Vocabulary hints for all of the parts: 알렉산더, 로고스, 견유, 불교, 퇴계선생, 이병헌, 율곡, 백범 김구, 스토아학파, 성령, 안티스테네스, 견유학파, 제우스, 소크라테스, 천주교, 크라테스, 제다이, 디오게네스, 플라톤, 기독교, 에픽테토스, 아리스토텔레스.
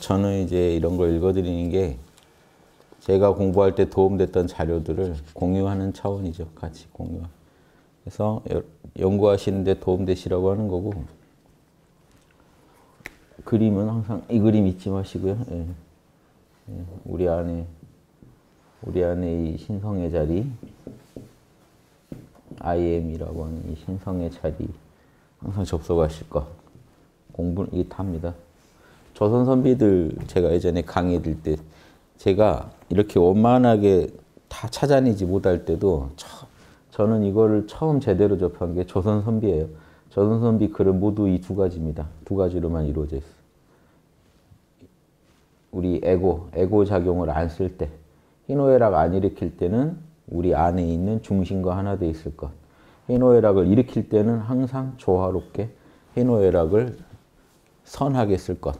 저는 이제 이런 걸 읽어드리는 게 제가 공부할 때 도움됐던 자료들을 공유하는 차원이죠. 같이 공유하고. 그래서 연구하시는데 도움되시라고 하는 거고, 그림은 항상 이 그림 잊지 마시고요. 예. 예. 우리 안에 이 신성의 자리, I am이라고 하는 이 신성의 자리 항상 접속하실 거. 공부는 이게 답니다. 조선 선비들 제가 예전에 강의 드릴 때 제가 이렇게 원만하게 다 찾아내지 못할 때도 저는 이거를 처음 제대로 접한 게 조선 선비예요. 조선 선비 글은 모두 이 두 가지입니다. 두 가지로만 이루어져 있어요. 우리 에고 작용을 안 쓸 때, 희노애락 안 일으킬 때는 우리 안에 있는 중심과 하나 돼 있을 것. 희노애락을 일으킬 때는 항상 조화롭게 희노애락을 선하게 쓸 것.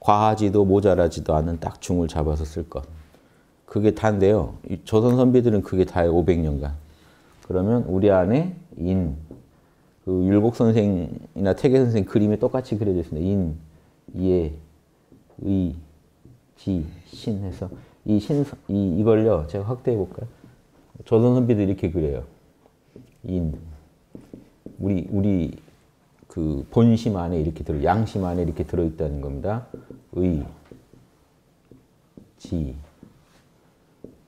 과하지도 모자라지도 않은 딱 중을 잡아서 쓸 것. 그게 다인데요. 조선 선비들은 그게 다예요. 500년간. 그러면 우리 안에 인, 그 율곡 선생이나 퇴계선생 그림에 똑같이 그려져 있습니다. 인, 예, 의, 지, 신 해서 이걸요. 제가 확대해 볼까요? 조선 선비들이 이렇게 그려요. 인, 우리 그 본심 안에 이렇게 양심 안에 이렇게 들어있다는 겁니다. 의, 지,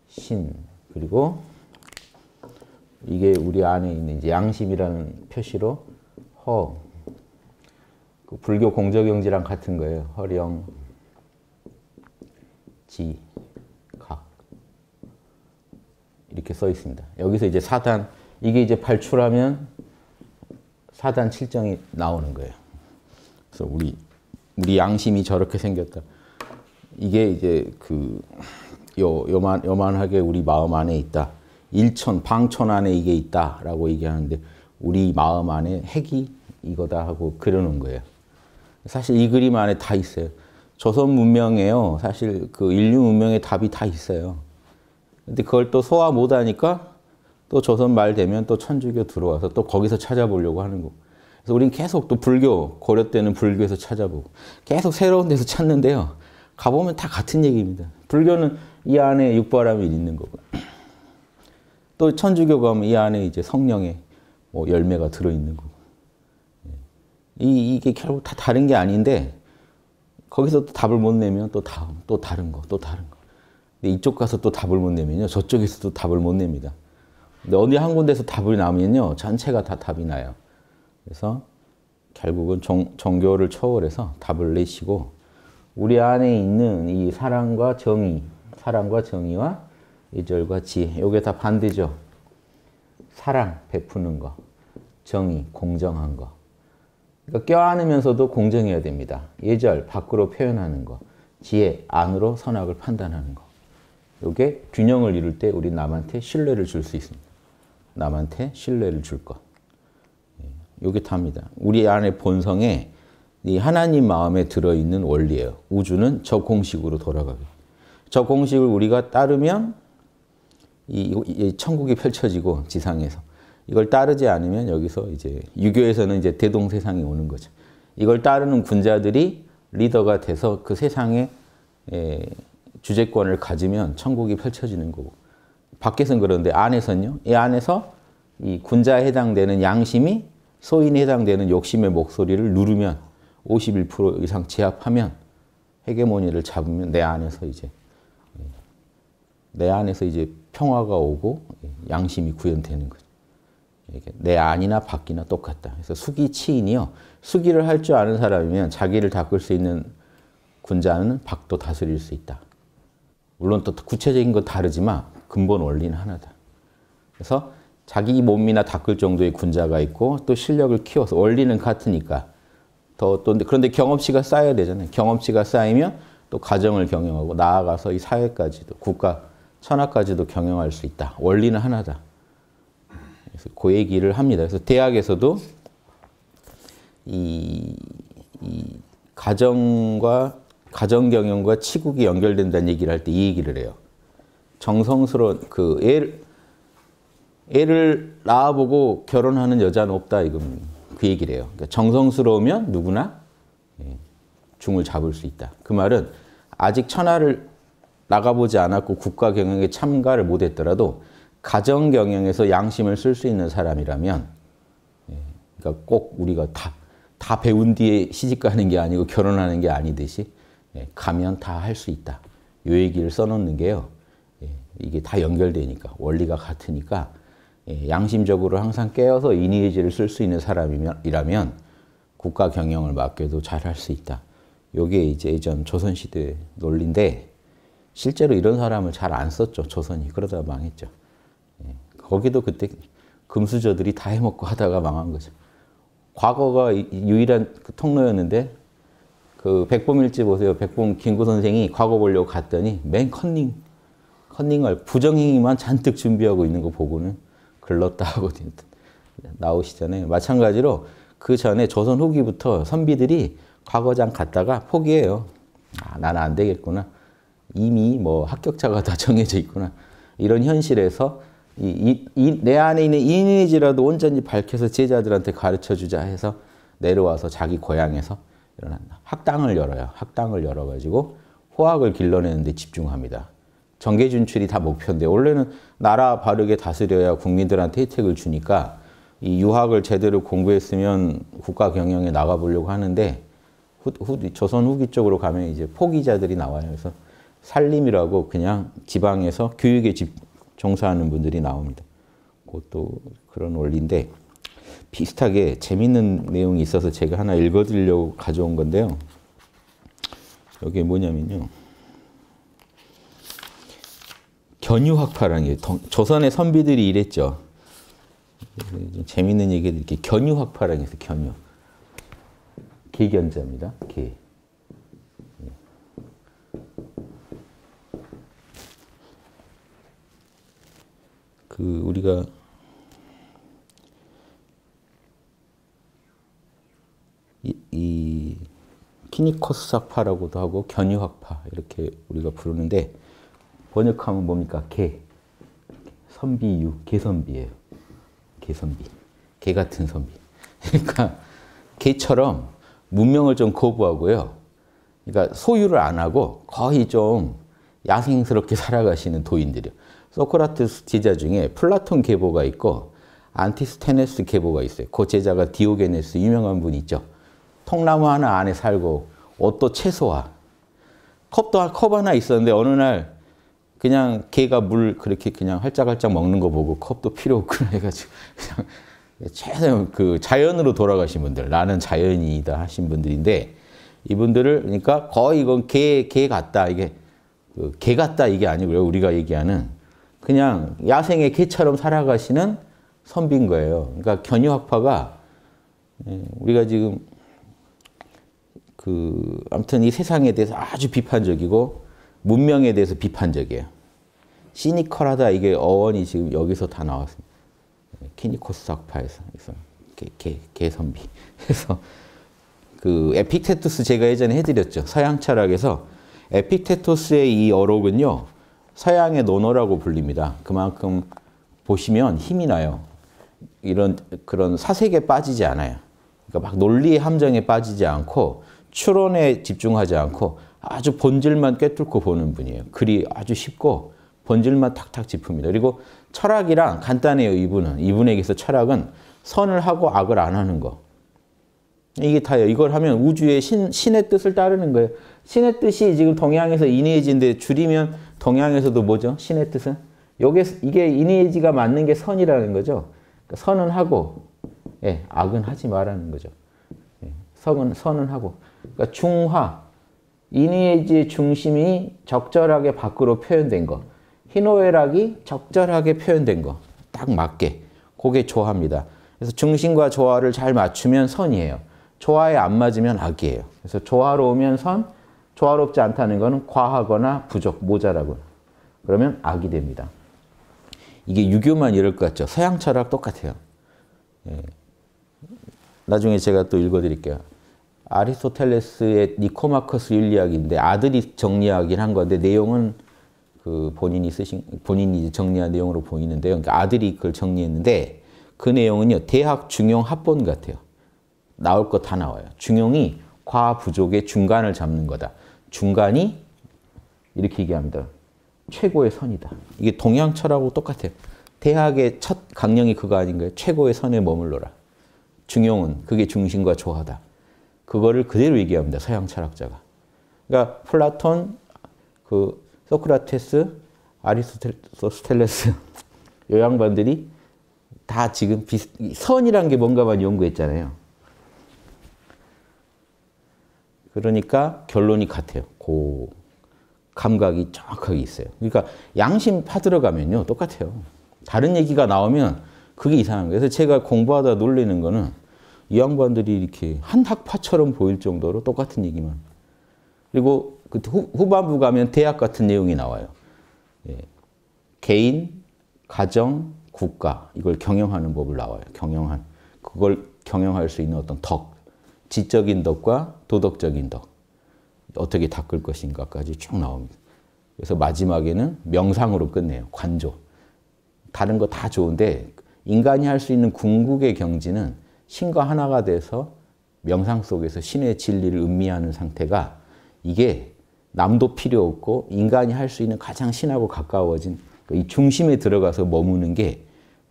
신. 그리고 이게 우리 안에 있는 이제 양심이라는 표시로 허, 그 불교 공적영지랑 같은 거예요. 허령, 지, 각 이렇게 써 있습니다. 여기서 이제 사단, 이게 이제 발출하면 사단 7정이 나오는 거예요. 그래서 우리 양심이 저렇게 생겼다. 이게 이제 그 요만하게 우리 마음 안에 있다. 일천, 방천 안에 이게 있다라고 얘기하는데 우리 마음 안에 핵이 이거다 하고 그려놓은 거예요. 사실 이 그림 안에 다 있어요. 조선 문명에요. 사실 그 인류 문명의 답이 다 있어요. 근데 그걸 또 소화 못하니까 또 조선 말 되면 또 천주교 들어와서 또 거기서 찾아보려고 하는 거고. 그래서 우린 계속 또 불교, 고려 때는 불교에서 찾아보고 계속 새로운 데서 찾는데요. 가보면 다 같은 얘기입니다. 불교는 이 안에 육바람이 있는 거고, 또 천주교 가면 이 안에 이제 성령의 뭐 열매가 들어있는 거고, 이게 결국 다 다른 게 아닌데 거기서 또 답을 못 내면 또 다음, 또 다른 거, 또 다른 거. 근데 이쪽 가서 또 답을 못 내면요, 저쪽에서 또 답을 못 냅니다. 근데 어디 한 군데서 답이 나면요, 전체가 다 답이 나요. 그래서 결국은 종교를 초월해서 답을 내시고, 우리 안에 있는 이 사랑과 정의, 사랑과 정의와 이절과 지혜, 이게 다 반대죠. 사랑, 베푸는 거. 정의, 공정한 거. 그러니까 껴안으면서도 공정해야 됩니다. 예절, 밖으로 표현하는 거. 지혜, 안으로 선악을 판단하는 거. 이게 균형을 이룰 때 우리 남한테 신뢰를 줄 수 있습니다. 남한테 신뢰를 줄 것. 이게 답니다. 우리 안에 본성에 이 하나님 마음에 들어있는 원리예요. 우주는 저 공식으로 돌아가게. 저 공식을 우리가 따르면 이 천국이 펼쳐지고, 지상에서. 이걸 따르지 않으면 여기서 이제 유교에서는 이제 대동세상이 오는 거죠. 이걸 따르는 군자들이 리더가 돼서 그 세상에 주재권을 가지면 천국이 펼쳐지는 거고, 밖에서는 그런데 안에서는요. 이 안에서 이 군자에 해당되는 양심이 소인에 해당되는 욕심의 목소리를 누르면 51% 이상 제압하면 헤게모니를 잡으면 내 안에서 이제 평화가 오고 양심이 구현되는 거죠. 내 안이나 밖이나 똑같다. 그래서 수기치인이요. 수기를 할 줄 아는 사람이면 자기를 닦을 수 있는 군자는 밖도 다스릴 수 있다. 물론 또 구체적인 건 다르지만 근본 원리는 하나다. 그래서 자기 몸이나 닦을 정도의 군자가 있고, 또 실력을 키워서 원리는 같으니까 그런데 경험치가 쌓여야 되잖아요. 경험치가 쌓이면 또 가정을 경영하고 나아가서 이 사회까지도, 국가, 천하까지도 경영할 수 있다. 원리는 하나다. 그래서 그 얘기를 합니다. 그래서 대학에서도 이 가정 경영과 치국이 연결된다는 얘기를 할 때 이 얘기를 해요. 정성스러운 그 애를 낳아보고 결혼하는 여자는 없다 이겁니다. 그 얘기를 해요. 그러니까 정성스러우면 누구나 중을 잡을 수 있다. 그 말은 아직 천하를 나가보지 않았고 국가 경영에 참가를 못했더라도 가정 경영에서 양심을 쓸 수 있는 사람이라면, 그러니까 꼭 우리가 다 배운 뒤에 시집가는 게 아니고 결혼하는 게 아니듯이 가면 다 할 수 있다. 요 얘기를 써놓는 게요. 이게 다 연결되니까 원리가 같으니까 양심적으로 항상 깨어서 이니에지를 쓸 수 있는 사람이라면 국가 경영을 맡겨도 잘 할 수 있다. 요게 이제 예전 조선시대 논리인데 실제로 이런 사람을 잘 안 썼죠. 조선이. 그러다 망했죠. 거기도 그때 금수저들이 다 해먹고 하다가 망한 거죠. 과거가 유일한 통로였는데 그 백범일지 보세요. 백범 김구 선생이 과거 보려고 갔더니 맨 컨닝을 부정행위만 잔뜩 준비하고 있는 거 보고는 글렀다 하고 나오시잖아요. 마찬가지로 그 전에 조선 후기부터 선비들이 과거장 갔다가 포기해요. 아, 나는 안 되겠구나. 이미 뭐 합격자가 다 정해져 있구나. 이런 현실에서 내 안에 있는 이미지라도 온전히 밝혀서 제자들한테 가르쳐주자 해서 내려와서 자기 고향에서 이런 학당을 열어요. 학당을 열어가지고 호학을 길러내는 데 집중합니다. 정계 진출이 다 목표인데 원래는 나라 바르게 다스려야 국민들한테 혜택을 주니까 이 유학을 제대로 공부했으면 국가 경영에 나가보려고 하는데 조선 후기 쪽으로 가면 이제 포기자들이 나와요. 그래서 살림이라고 그냥 지방에서 교육에 종사하는 분들이 나옵니다. 그것도 그런 원리인데 비슷하게 재밌는 내용이 있어서 제가 하나 읽어드리려고 가져온 건데요. 여기 뭐냐면요. 견유학파라는 게 조선의 선비들이 이랬죠. 재밌는 얘기를 이렇게 견유학파라는 게 있어요. 견유. 기견자입니다. 기. 그 우리가 이 키니코스학파라고도 하고 견유학파 이렇게 우리가 부르는데 번역하면 뭡니까? 개. 선비유. 개선비예요. 개선비. 개 같은 선비. 그러니까 개처럼 문명을 좀 거부하고요. 그러니까 소유를 안 하고 거의 좀 야생스럽게 살아가시는 도인들이요. 소크라테스 제자 중에 플라톤 계보가 있고 안티스테네스 계보가 있어요. 그 제자가 디오게네스 유명한 분 있죠. 통나무 하나 안에 살고 옷도 채소화. 컵 하나 있었는데 어느 날 그냥 개가 물 그렇게 그냥 활짝활짝 먹는 거 보고 컵도 필요 없구나 해가지고 그냥 최대한 그 자연으로 돌아가신 분들, 나는 자연이다 하신 분들인데 이분들을 그러니까 거의 이건 개 같다 이게 개 같다 이게 아니고요. 우리가 얘기하는 그냥 야생의 개처럼 살아가시는 선비인 거예요. 그러니까 견유학파가 우리가 지금 아무튼 이 세상에 대해서 아주 비판적이고 문명에 대해서 비판적이에요. 시니컬하다 이게 어원이 지금 여기서 다 나왔습니다. 키니코스 학파에서 개선비. 그래서 그 에픽테토스 제가 예전에 해드렸죠. 서양 철학에서 에픽테토스의 이 어록은요. 서양의 논어라고 불립니다. 그만큼 보시면 힘이 나요. 그런 사색에 빠지지 않아요. 그러니까 막 논리의 함정에 빠지지 않고 추론에 집중하지 않고 아주 본질만 꿰뚫고 보는 분이에요. 글이 아주 쉽고 본질만 탁탁 짚습니다. 그리고 철학이랑 간단해요. 이분에게서 철학은 선을 하고 악을 안 하는 거. 이게 다예요. 이걸 하면 우주의 신의 뜻을 따르는 거예요. 신의 뜻이 지금 동양에서 이니에지인데 줄이면 동양에서도 뭐죠? 신의 뜻은? 이게 이니에지가 맞는 게 선이라는 거죠. 그러니까 선은 하고 악은 하지 말라는 거죠. 선은 하고. 그러니까 중화. 이니에지의 중심이 적절하게 밖으로 표현된 거. 희노애락이 적절하게 표현된 거. 딱 맞게. 그게 조화입니다. 그래서 중심과 조화를 잘 맞추면 선이에요. 조화에 안 맞으면 악이에요. 그래서 조화로우면 선, 조화롭지 않다는 거는 과하거나 부족, 모자라거나. 그러면 악이 됩니다. 이게 유교만 이럴 것 같죠. 서양 철학 똑같아요. 나중에 제가 또 읽어드릴게요. 아리스토텔레스의 니코마커스 윤리학인데 아들이 정리하긴 한 건데 내용은 그 본인이 정리한 내용으로 보이는데요. 그러니까 아들이 그걸 정리했는데 그 내용은요. 대학 중용 합본 같아요. 나올 것 다 나와요. 중용이 과 부족의 중간을 잡는 거다. 중간이 이렇게 얘기합니다. 최고의 선이다. 이게 동양 철학하고 똑같아요. 대학의 첫 강령이 그거 아닌가요? 최고의 선에 머물러라. 중용은 그게 중심과 조화다. 그거를 그대로 얘기합니다. 서양 철학자가. 그러니까 플라톤, 소크라테스, 아리스토텔레스 요 양반들이 다 지금 선이란 게 뭔가만 연구했잖아요. 그러니까 결론이 같아요. 그 감각이 정확하게 있어요. 그러니까 양심 파들어가면요 똑같아요. 다른 얘기가 나오면 그게 이상한 거예요. 그래서 제가 공부하다 놀리는 거는 이 양반들이 이렇게 한 학파처럼 보일 정도로 똑같은 얘기만. 그리고 그 후반부 가면 대학 같은 내용이 나와요. 예. 개인, 가정, 국가 이걸 경영하는 법을 나와요. 경영한 그걸 경영할 수 있는 어떤 덕, 지적인 덕과 도덕적인 덕 어떻게 닦을 것인가까지 쭉 나옵니다. 그래서 마지막에는 명상으로 끝내요. 관조. 다른 거 다 좋은데 인간이 할 수 있는 궁극의 경지는 신과 하나가 돼서 명상 속에서 신의 진리를 음미하는 상태가 이게 남도 필요 없고 인간이 할 수 있는 가장 신하고 가까워진 이 중심에 들어가서 머무는 게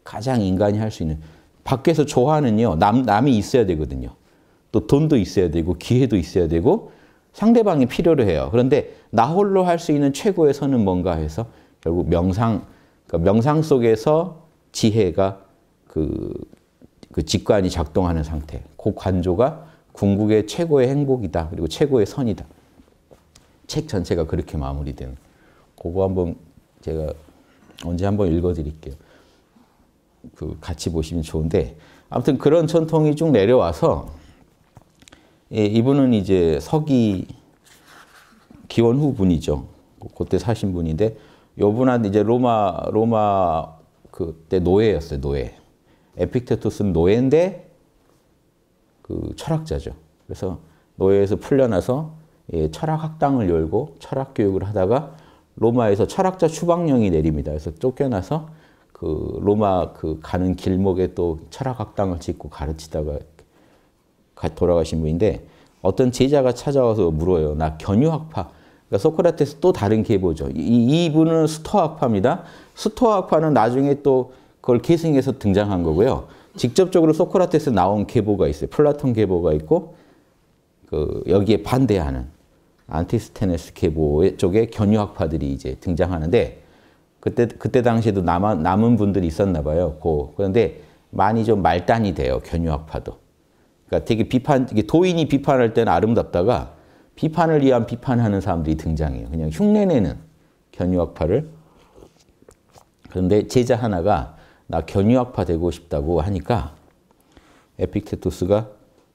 가장 인간이 할 수 있는 밖에서 조화는요. 남이 있어야 되거든요. 또 돈도 있어야 되고 기회도 있어야 되고 상대방이 필요로 해요. 그런데 나 홀로 할 수 있는 최고의 선은 뭔가 해서 결국 명상, 그러니까 명상 속에서 지혜가 그 직관이 작동하는 상태. 그 관조가 궁극의 최고의 행복이다. 그리고 최고의 선이다. 책 전체가 그렇게 마무리되는. 그거 한번 제가 언제 한번 읽어드릴게요. 같이 보시면 좋은데 아무튼 그런 전통이 쭉 내려와서 예, 이분은 이제 서기 기원 후 분이죠. 그때 사신 분인데 요분한테 이제 로마 그때 노예였어요. 노예. 에픽테토스는 노예인데 그 철학자죠. 그래서 노예에서 풀려나서 예, 철학학당을 열고 철학교육을 하다가 로마에서 철학자 추방령이 내립니다. 그래서 쫓겨나서 그 로마 가는 길목에 또 철학학당을 짓고 가르치다가 돌아가신 분인데 어떤 제자가 찾아와서 물어요. 나 견유학파. 그러니까 소크라테스 또 다른 계보죠. 이분은 스토아학파입니다. 스토아학파는 나중에 또 그걸 계승해서 등장한 거고요. 직접적으로 소크라테스 나온 계보가 있어요. 플라톤 계보가 있고 여기에 반대하는 안티스테네스 계보 쪽에 견유학파들이 이제 등장하는데 그때 당시에도 남은 분들이 있었나 봐요. 그런데 많이 좀 말단이 돼요. 견유학파도. 그러니까 되게 도인이 비판할 때는 아름답다가 비판을 위한 비판하는 사람들이 등장해요. 그냥 흉내내는 견유학파를. 그런데 제자 하나가 나 견유학파 되고 싶다고 하니까 에픽테토스가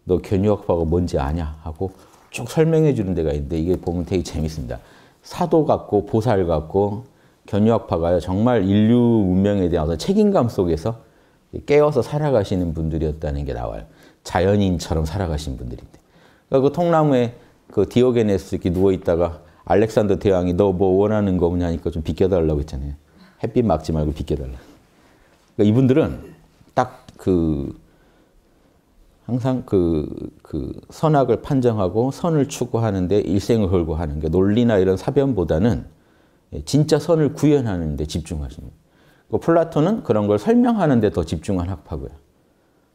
너 견유학파가 뭔지 아냐? 하고 쭉 설명해 주는 데가 있는데 이게 보면 되게 재밌습니다. 사도 같고 보살 같고 견유학파가 정말 인류 문명에 대한 어떤 책임감 속에서 깨어서 살아가시는 분들이었다는 게 나와요. 자연인처럼 살아가신 분들인데. 그러니까 그 통나무에 그 디오게네스 이렇게 누워있다가 알렉산더 대왕이 너 뭐 원하는 거 없냐 하니까 좀 비껴달라고 했잖아요. 햇빛 막지 말고 비껴달라고. 그러니까 이분들은 딱 항상 선악을 판정하고 선을 추구하는데 일생을 걸고 하는 게 논리나 이런 사변보다는 진짜 선을 구현하는 데 집중하십니다. 플라톤은 그런 걸 설명하는 데 더 집중한 학파고요.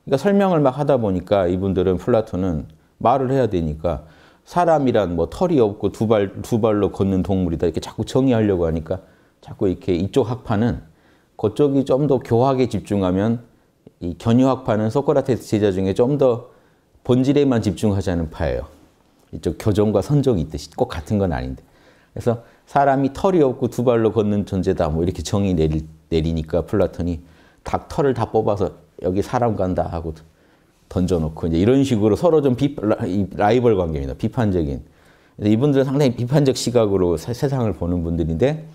그러니까 설명을 막 하다 보니까 이분들은 플라톤은 말을 해야 되니까 사람이란 뭐 털이 없고 두 발로 걷는 동물이다 이렇게 자꾸 정의하려고 하니까 자꾸 이렇게 이쪽 학파는 그쪽이 좀 더 교학에 집중하면 이 견유학파는 소크라테스 제자 중에 좀 더 본질에만 집중하자는 파예요. 이쪽 교정과 선정이 있듯이 꼭 같은 건 아닌데. 그래서 사람이 털이 없고 두 발로 걷는 존재다 뭐 이렇게 정의 내리니까 플라톤이 닭 털을 다 뽑아서 여기 사람 간다 하고 던져놓고 이제 이런 식으로 서로 좀 라이벌 관계입니다. 비판적인. 이분들은 상당히 비판적 시각으로 세상을 보는 분들인데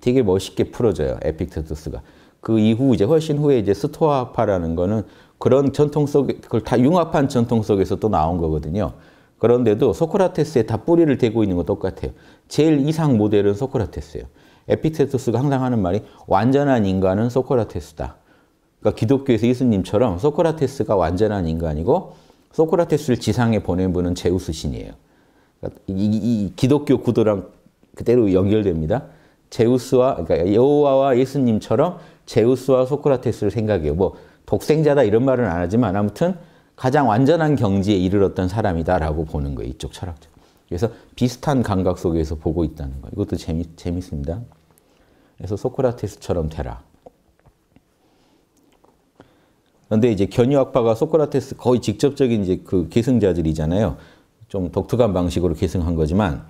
되게 멋있게 풀어져요. 에픽테토스가. 그 이후 이제 훨씬 후에 이제 스토아학파라는 거는 그런 전통 속에 그걸 다 융합한 전통 속에서 또 나온 거거든요. 그런데도 소크라테스에 다 뿌리를 대고 있는 거 똑같아요. 제일 이상 모델은 소크라테스예요. 에픽테토스가 항상 하는 말이 완전한 인간은 소크라테스다. 그러니까 기독교에서 예수님처럼 소크라테스가 완전한 인간이고 소크라테스를 지상에 보낸 분은 제우스 신이에요. 그러니까 이 기독교 구도랑 그대로 연결됩니다. 제우스와, 그러니까 여호와와 예수님처럼 제우스와 소크라테스를 생각해요. 뭐 독생자다 이런 말은 안 하지만 아무튼 가장 완전한 경지에 이르렀던 사람이다라고 보는 거예요. 이쪽 철학적. 그래서 비슷한 감각 속에서 보고 있다는 거. 이것도 재밌습니다. 그래서 소크라테스처럼 되라. 그런데 이제 견유학파가 소크라테스 거의 직접적인 이제 그 계승자들이잖아요. 좀 독특한 방식으로 계승한 거지만,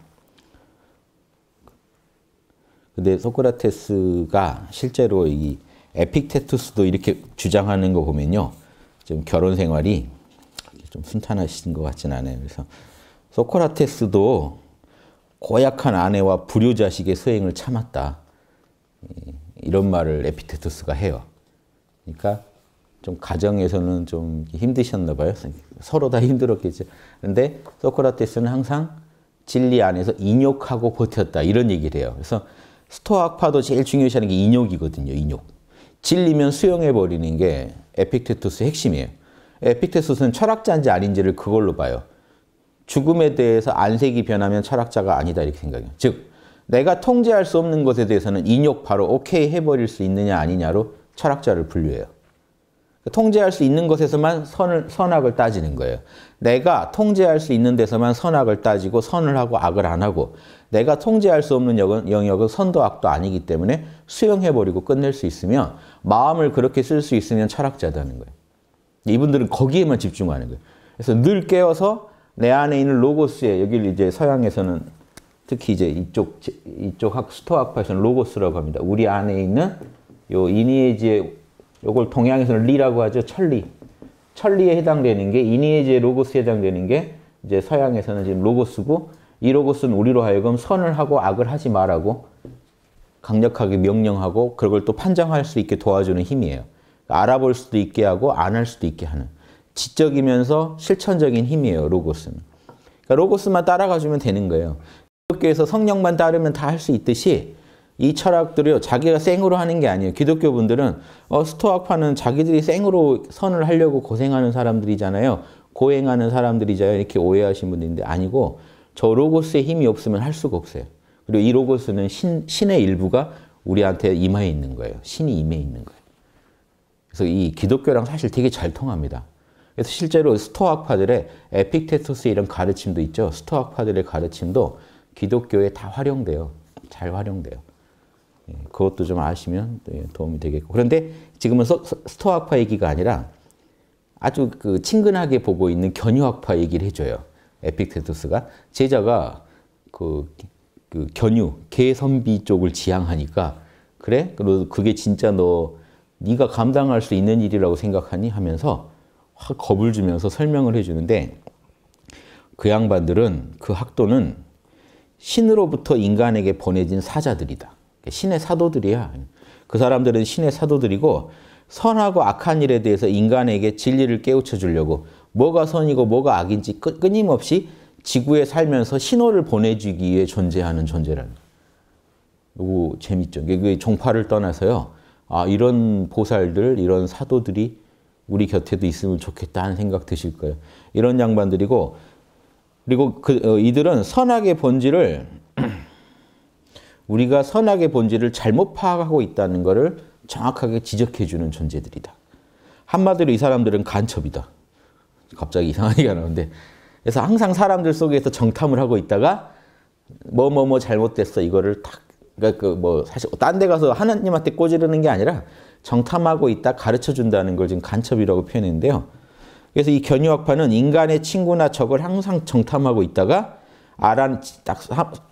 근데 소크라테스가 실제로 이 에픽테토스도 이렇게 주장하는 거 보면요, 좀 결혼 생활이 좀 순탄하신 것 같진 않아요. 그래서 소크라테스도 고약한 아내와 불효자식의 소행을 참았다. 이런 말을 에픽테토스가 해요. 그러니까 좀 가정에서는 좀 힘드셨나 봐요. 서로 다 힘들었겠죠. 그런데 소크라테스는 항상 진리 안에서 인욕하고 버텼다. 이런 얘기를 해요. 그래서 스토아학파도 제일 중요시하는 게 인욕이거든요. 인욕. 진리면 수용해버리는 게 에픽테토스의 핵심이에요. 에픽테토스는 철학자인지 아닌지를 그걸로 봐요. 죽음에 대해서 안색이 변하면 철학자가 아니다 이렇게 생각해요. 즉, 내가 통제할 수 없는 것에 대해서는 인욕 바로 오케이 해버릴 수 있느냐 아니냐로 철학자를 분류해요. 통제할 수 있는 것에서만 선악을 따지는 거예요. 내가 통제할 수 있는 데서만 선악을 따지고 선을 하고 악을 안 하고, 내가 통제할 수 없는 영역은 선도 악도 아니기 때문에 수용해버리고 끝낼 수 있으면, 마음을 그렇게 쓸 수 있으면 철학자다는 거예요. 이분들은 거기에만 집중하는 거예요. 그래서 늘 깨워서 내 안에 있는 로고스에, 여기를 이제 서양에서는 특히 이제 이쪽 스토아학파에서는 로고스라고 합니다. 우리 안에 있는 요 이니에지의, 요걸 동양에서는 리라고 하죠. 천리. 천리에 해당되는 게, 이니에지의 로고스에 해당되는 게 이제 서양에서는 지금 로고스고, 이 로고스는 우리로 하여금 선을 하고 악을 하지 말라고 강력하게 명령하고 그걸 또 판정할 수 있게 도와주는 힘이에요. 알아볼 수도 있게 하고 안 할 수도 있게 하는. 지적이면서 실천적인 힘이에요, 로고스는. 그러니까 로고스만 따라가주면 되는 거예요. 기독교에서 성령만 따르면 다 할 수 있듯이, 이 철학들이요, 자기가 생으로 하는 게 아니에요. 기독교 분들은, 스토아학파는 자기들이 생으로 선을 하려고 고생하는 사람들이잖아요. 고행하는 사람들이잖아요. 이렇게 오해하신 분들인데, 아니고 저 로고스의 힘이 없으면 할 수가 없어요. 그리고 이 로고스는 신의 일부가 우리한테 임해 있는 거예요. 신이 임해 있는 거예요. 그래서 이 기독교랑 사실 되게 잘 통합니다. 그래서 실제로 스토아학파들의 에픽테토스 이런 가르침도 있죠. 스토아학파들의 가르침도 기독교에 다 활용돼요. 잘 활용돼요. 그것도 좀 아시면 도움이 되겠고. 그런데 지금은 스토아학파 얘기가 아니라 아주 그 친근하게 보고 있는 견유학파 얘기를 해줘요. 에픽테토스가 제자가 그 견유, 개선비 쪽을 지향하니까, 그래? 그게 진짜 네가 감당할 수 있는 일이라고 생각하니? 하면서 확 겁을 주면서 설명을 해주는데, 그 양반들은, 그 학도는 신으로부터 인간에게 보내진 사자들이다. 신의 사도들이야. 그 사람들은 신의 사도들이고, 선하고 악한 일에 대해서 인간에게 진리를 깨우쳐 주려고 뭐가 선이고 뭐가 악인지 끊임없이 지구에 살면서 신호를 보내주기 위해 존재하는 존재라는 거예요. 이거 재밌죠. 이게 종파를 떠나서요, 아, 이런 보살들, 이런 사도들이 우리 곁에도 있으면 좋겠다 하는 생각 드실 거예요. 이런 양반들이고, 그리고 이들은 우리가 선악의 본질을 잘못 파악하고 있다는 것을 정확하게 지적해주는 존재들이다. 한마디로 이 사람들은 간첩이다. 갑자기 이상한 얘기가 나오는데, 그래서 항상 사람들 속에서 정탐을 하고 있다가 뭐 잘못됐어 이거를 딱, 그러니까 사실 딴 데 가서 하나님한테 꼬지르는 게 아니라 정탐하고 있다 가르쳐준다는 걸 지금 간첩이라고 표현했는데요. 그래서 이 견유학파는 인간의 친구나 적을 항상 정탐하고 있다가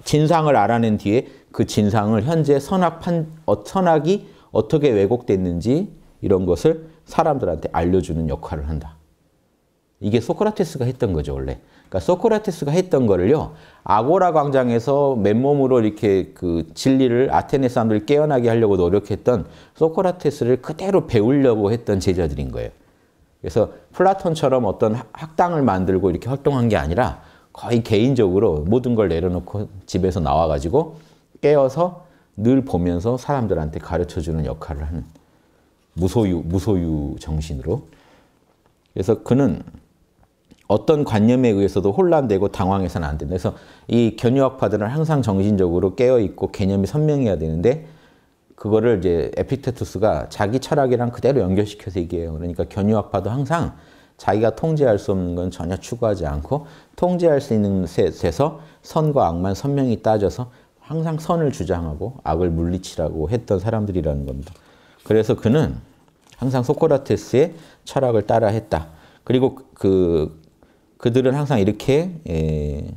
진상을 알아낸 뒤에 그 진상을 현재 선악이 어떻게 왜곡됐는지 이런 것을 사람들한테 알려주는 역할을 한다. 이게 소크라테스가 했던 거죠, 원래. 그러니까 소크라테스가 했던 거를요, 아고라 광장에서 맨몸으로 이렇게 그 진리를 아테네 사람들이 깨어나게 하려고 노력했던 소크라테스를 그대로 배우려고 했던 제자들인 거예요. 그래서 플라톤처럼 어떤 학당을 만들고 이렇게 활동한 게 아니라 거의 개인적으로 모든 걸 내려놓고 집에서 나와가지고 깨어서 늘 보면서 사람들한테 가르쳐주는 역할을 하는 무소유 정신으로. 그래서 그는 어떤 관념에 의해서도 혼란되고 당황해서는 안 된다. 그래서 이 견유학파들은 항상 정신적으로 깨어있고 개념이 선명해야 되는데 그거를 이제 에픽테토스가 자기 철학이랑 그대로 연결시켜서 얘기해요. 그러니까 견유학파도 항상 자기가 통제할 수 없는 건 전혀 추구하지 않고 통제할 수 있는 데서 선과 악만 선명히 따져서 항상 선을 주장하고 악을 물리치라고 했던 사람들이라는 겁니다. 그래서 그는 항상 소크라테스의 철학을 따라했다. 그리고 그들은 항상 이렇게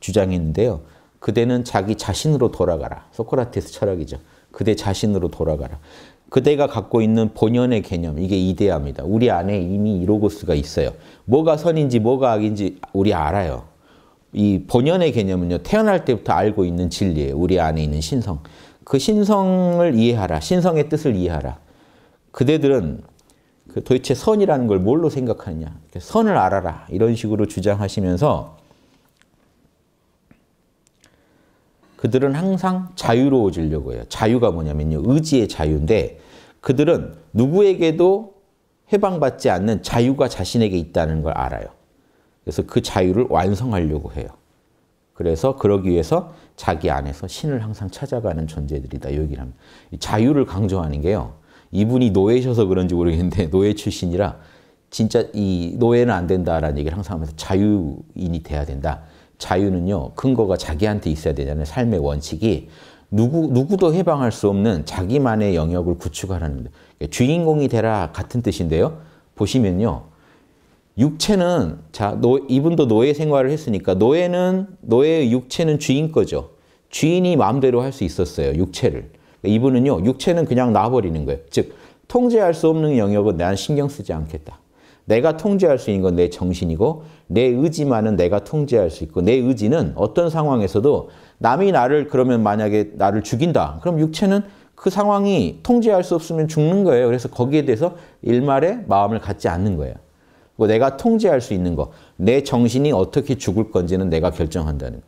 주장했는데요. 그대는 자기 자신으로 돌아가라. 소크라테스 철학이죠. 그대 자신으로 돌아가라. 그대가 갖고 있는 본연의 개념, 이게 이데아입니다. 우리 안에 이미 이로고스가 있어요. 뭐가 선인지 뭐가 악인지 우리 알아요. 이 본연의 개념은요, 태어날 때부터 알고 있는 진리예요. 우리 안에 있는 신성. 그 신성을 이해하라. 신성의 뜻을 이해하라. 그대들은 도대체 선이라는 걸 뭘로 생각하느냐. 선을 알아라. 이런 식으로 주장하시면서 그들은 항상 자유로워지려고 해요. 자유가 뭐냐면요. 의지의 자유인데 그들은 누구에게도 해방받지 않는 자유가 자신에게 있다는 걸 알아요. 그래서 그 자유를 완성하려고 해요. 그래서 그러기 위해서 자기 안에서 신을 항상 찾아가는 존재들이다. 이 얘기를 합니다. 자유를 강조하는 게요. 이분이 노예셔서 그런지 모르겠는데 노예 출신이라 진짜 이 노예는 안 된다라는 얘기를 항상 하면서 자유인이 돼야 된다. 자유는요, 근거가 자기한테 있어야 되잖아요. 삶의 원칙이. 누구도 해방할 수 없는 자기만의 영역을 구축하라는 거예요. 주인공이 되라 같은 뜻인데요. 보시면요. 육체는, 이분도 노예 생활을 했으니까, 노예의 육체는 주인 거죠. 주인이 마음대로 할 수 있었어요. 육체를. 그러니까 이분은요, 육체는 그냥 놔버리는 거예요. 즉, 통제할 수 없는 영역은 난 신경 쓰지 않겠다. 내가 통제할 수 있는 건 내 정신이고 내 의지만은 내가 통제할 수 있고 내 의지는 어떤 상황에서도 남이 나를 그러면 만약에 나를 죽인다. 그럼 육체는 그 상황이 통제할 수 없으면 죽는 거예요. 그래서 거기에 대해서 일말의 마음을 갖지 않는 거예요. 그리고 내가 통제할 수 있는 거, 내 정신이 어떻게 죽을 건지는 내가 결정한다는 거.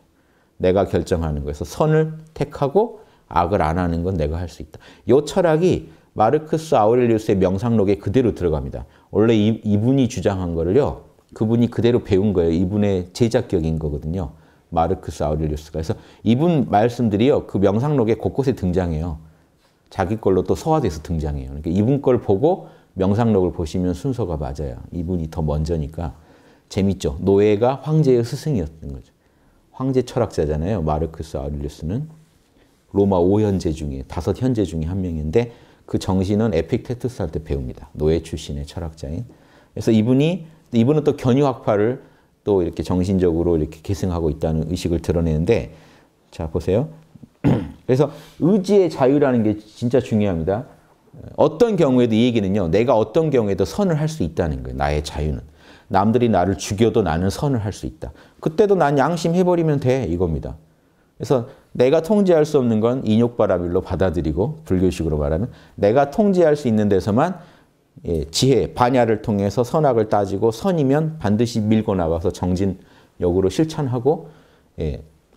내가 결정하는 거에서 선을 택하고 악을 안 하는 건 내가 할 수 있다. 이 철학이 마르크스 아우렐리우스의 명상록에 그대로 들어갑니다. 원래 이분이 주장한 거를요. 그분이 그대로 배운 거예요. 이분의 제작격인 거거든요. 마르크스 아우렐리우스가. 그래서 이분 말씀들이요. 그 명상록에 곳곳에 등장해요. 자기 걸로 또 소화돼서 등장해요. 그러니까 이분 걸 보고 명상록을 보시면 순서가 맞아요. 이분이 더 먼저니까. 재밌죠. 노예가 황제의 스승이었던 거죠. 황제 철학자잖아요. 마르크스 아우렐리우스는. 로마 5현제 중에 5현제 중에 한 명인데 그 정신은 에픽테토스한테 배웁니다. 노예 출신의 철학자인. 그래서 이분은 또 견유학파를 또 이렇게 정신적으로 이렇게 계승하고 있다는 의식을 드러내는데, 자, 보세요. 그래서 의지의 자유라는 게 진짜 중요합니다. 어떤 경우에도 이 얘기는요, 내가 어떤 경우에도 선을 할 수 있다는 거예요. 나의 자유는. 남들이 나를 죽여도 나는 선을 할 수 있다. 그때도 난 양심해버리면 돼. 이겁니다. 그래서 내가 통제할 수 없는 건 인욕바라밀로 받아들이고 불교식으로 말하면 내가 통제할 수 있는 데서만 지혜, 반야를 통해서 선악을 따지고 선이면 반드시 밀고 나가서 정진력으로 실천하고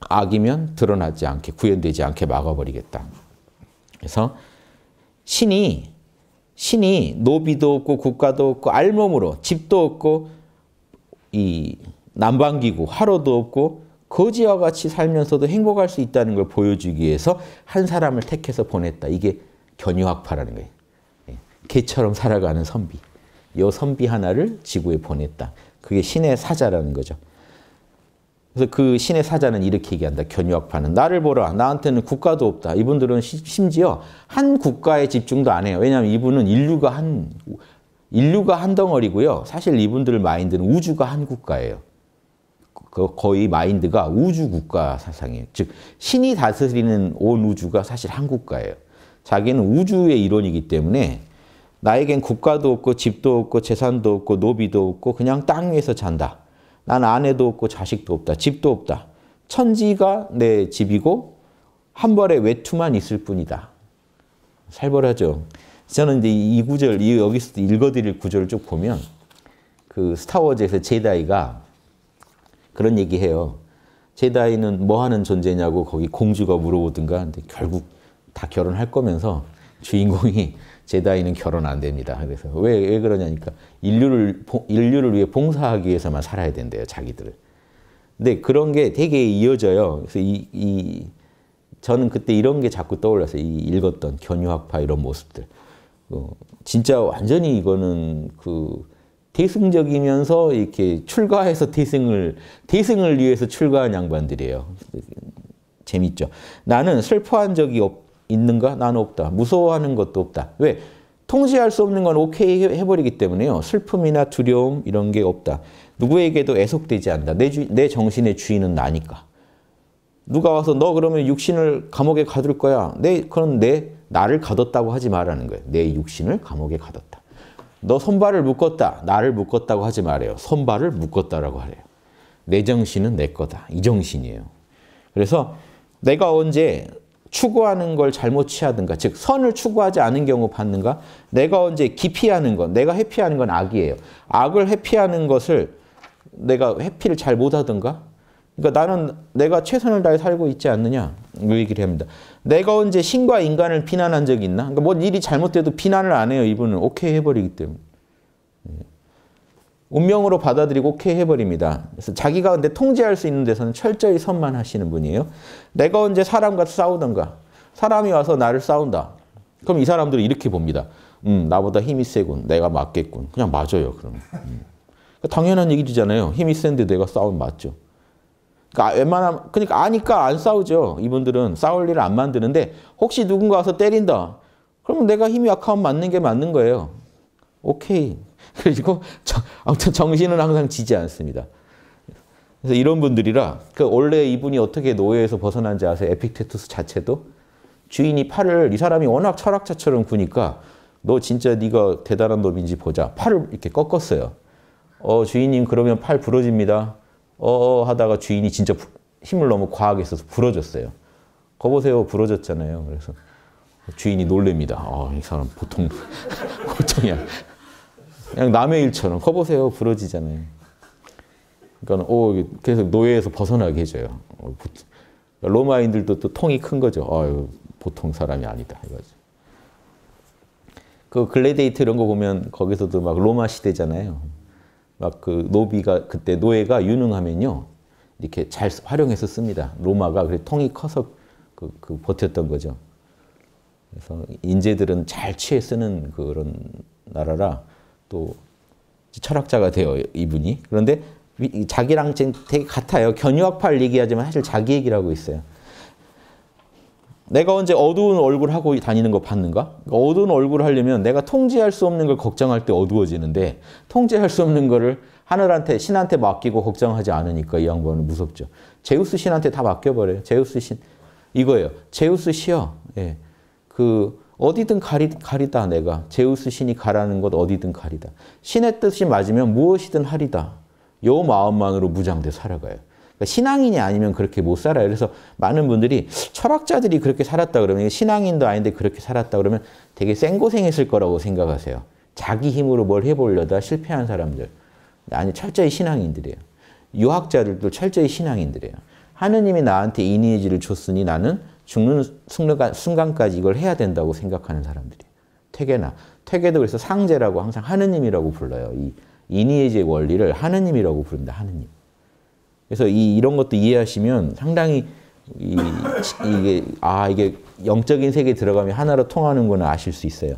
악이면 드러나지 않게, 구현되지 않게 막아버리겠다. 그래서 신이 노비도 없고 국가도 없고 알몸으로 집도 없고 이 난방기구, 화로도 없고 거지와 같이 살면서도 행복할 수 있다는 걸 보여주기 위해서 한 사람을 택해서 보냈다. 이게 견유학파라는 거예요. 개처럼 살아가는 선비. 이 선비 하나를 지구에 보냈다. 그게 신의 사자라는 거죠. 그래서 그 신의 사자는 이렇게 얘기한다. 견유학파는. 나를 보라. 나한테는 국가도 없다. 이분들은 심지어 한 국가에 집중도 안 해요. 왜냐하면 이분은 인류가 한 덩어리고요. 사실 이분들 마인드는 우주가 한 국가예요. 거의 마인드가 우주국가 사상이에요. 즉 신이 다스리는 온 우주가 사실 한 국가예요. 자기는 우주의 일원이기 때문에 나에겐 국가도 없고 집도 없고 재산도 없고 노비도 없고 그냥 땅 위에서 잔다. 난 아내도 없고 자식도 없다. 집도 없다. 천지가 내 집이고 한 벌의 외투만 있을 뿐이다. 살벌하죠. 저는 이제 이 구절, 여기서 읽어드릴 구절을 쭉 보면 그 스타워즈에서 제다이가 그런 얘기해요. 제다이는 뭐 하는 존재냐고 거기 공주가 물어보든가. 근데 결국 다 결혼할 거면서 주인공이 제다이는 결혼 안 됩니다. 그래서 왜 그러냐니까 인류를 위해 봉사하기 위해서만 살아야 된대요, 자기들을. 근데 그런 게 되게 이어져요. 그래서 저는 그때 이런 게 자꾸 떠올랐어요. 이 읽었던 견유학파 이런 모습들. 진짜 완전히 이거는 그 대승적이면서 이렇게 출가해서 대승을 위해서 출가한 양반들이에요. 재밌죠. 나는 슬퍼한 적이 있는가? 나는 없다. 무서워하는 것도 없다. 왜? 통제할 수 없는 건 오케이 해버리기 때문에요. 슬픔이나 두려움 이런 게 없다. 누구에게도 애속되지 않는다. 내 정신의 주인은 나니까. 누가 와서 너 그러면 육신을 감옥에 가둘 거야. 그럼 나를 가뒀다고 하지 말라는 거예요. 내 육신을 감옥에 가뒀다. 너 손발을 묶었다. 나를 묶었다고 하지 말아요. 손발을 묶었다라고 하래요. 내 정신은 내 거다. 이 정신이에요. 그래서 내가 언제 추구하는 걸 잘못 취하든가, 즉 선을 추구하지 않은 경우 받는가, 내가 언제 기피하는 건, 내가 회피하는 건 악이에요. 악을 회피하는 것을 내가 회피를 잘 못하든가, 그러니까 나는 내가 최선을 다해 살고 있지 않느냐, 이 얘기를 합니다. 내가 언제 신과 인간을 비난한 적이 있나? 그러니까 뭔 일이 잘못돼도 비난을 안 해요. 이분은 오케이 해버리기 때문에. 운명으로 받아들이고 오케이 해버립니다. 그래서 자기가 근데 통제할 수 있는 데서는 철저히 선만 하시는 분이에요. 내가 언제 사람과 싸우던가. 사람이 와서 나를 싸운다. 그럼 이 사람들은 이렇게 봅니다. 나보다 힘이 세군. 내가 맞겠군. 그냥 맞아요. 그럼. 당연한 얘기잖아요. 힘이 센데 내가 싸우면 맞죠. 그러니까 아니까 안 싸우죠. 이분들은 싸울 일을 안 만드는데 혹시 누군가 와서 때린다. 그러면 내가 힘이 약하면 맞는 게 맞는 거예요. 오케이. 그리고 아무튼 정신은 항상 지지 않습니다. 그래서 이런 분들이라 원래 이분이 어떻게 노예에서 벗어난지 아세요? 에픽테토스 자체도 주인이 팔을 이 사람이 워낙 철학자처럼 구니까 너 진짜 네가 대단한 놈인지 보자. 팔을 이렇게 꺾었어요. 주인님 그러면 팔 부러집니다. 하다가 주인이 진짜 힘을 너무 과하게 써서 부러졌어요. 거 보세요. 부러졌잖아요. 그래서 주인이 놀랍니다. 이 사람 보통이야. 그냥 남의 일처럼. 거 보세요. 부러지잖아요. 그러니까 계속 노예에서 벗어나게 해줘요. 로마인들도 또 통이 큰 거죠. 아유, 보통 사람이 아니다. 이거죠. 그 글래데이터 이런 거 보면 거기서도 막 로마 시대잖아요. 막 그 노예가 유능하면요 이렇게 잘 활용해서 씁니다. 로마가 그래 통이 커서 버텼던 거죠. 그래서 인재들은 잘 취해 쓰는 그런 나라라 또 철학자가 돼요 이분이. 그런데 자기랑 되게 같아요. 견유학파를 얘기하지만 사실 자기 얘기를 하고 있어요. 내가 언제 어두운 얼굴 하고 다니는 거 봤는가? 어두운 얼굴을 하려면 내가 통제할 수 없는 걸 걱정할 때 어두워지는데 통제할 수 없는 거를 하늘한테, 신한테 맡기고 걱정하지 않으니까 이 양반은 무섭죠. 제우스 신한테 다 맡겨버려요. 제우스 신. 이거예요. 제우스 시여. 예. 어디든 가리다 내가. 제우스 신이 가라는 것 어디든 가리다. 신의 뜻이 맞으면 무엇이든 하리다. 요 마음만으로 무장돼 살아가요. 신앙인이 아니면 그렇게 못 살아요. 그래서 많은 분들이 철학자들이 그렇게 살았다 그러면 신앙인도 아닌데 그렇게 살았다 그러면 되게 생고생했을 거라고 생각하세요. 자기 힘으로 뭘 해보려다 실패한 사람들. 아니, 철저히 신앙인들이에요. 유학자들도 철저히 신앙인들이에요. 하느님이 나한테 이니에지를 줬으니 나는 죽는 순간까지 이걸 해야 된다고 생각하는 사람들이에요. 퇴계나. 퇴계도 그래서 상제라고 항상 하느님이라고 불러요. 이 이니에지의 원리를 하느님이라고 부릅니다. 하느님. 그래서 이런 것도 이해하시면 상당히 이게 영적인 세계에 들어가면 하나로 통하는 거는 아실 수 있어요.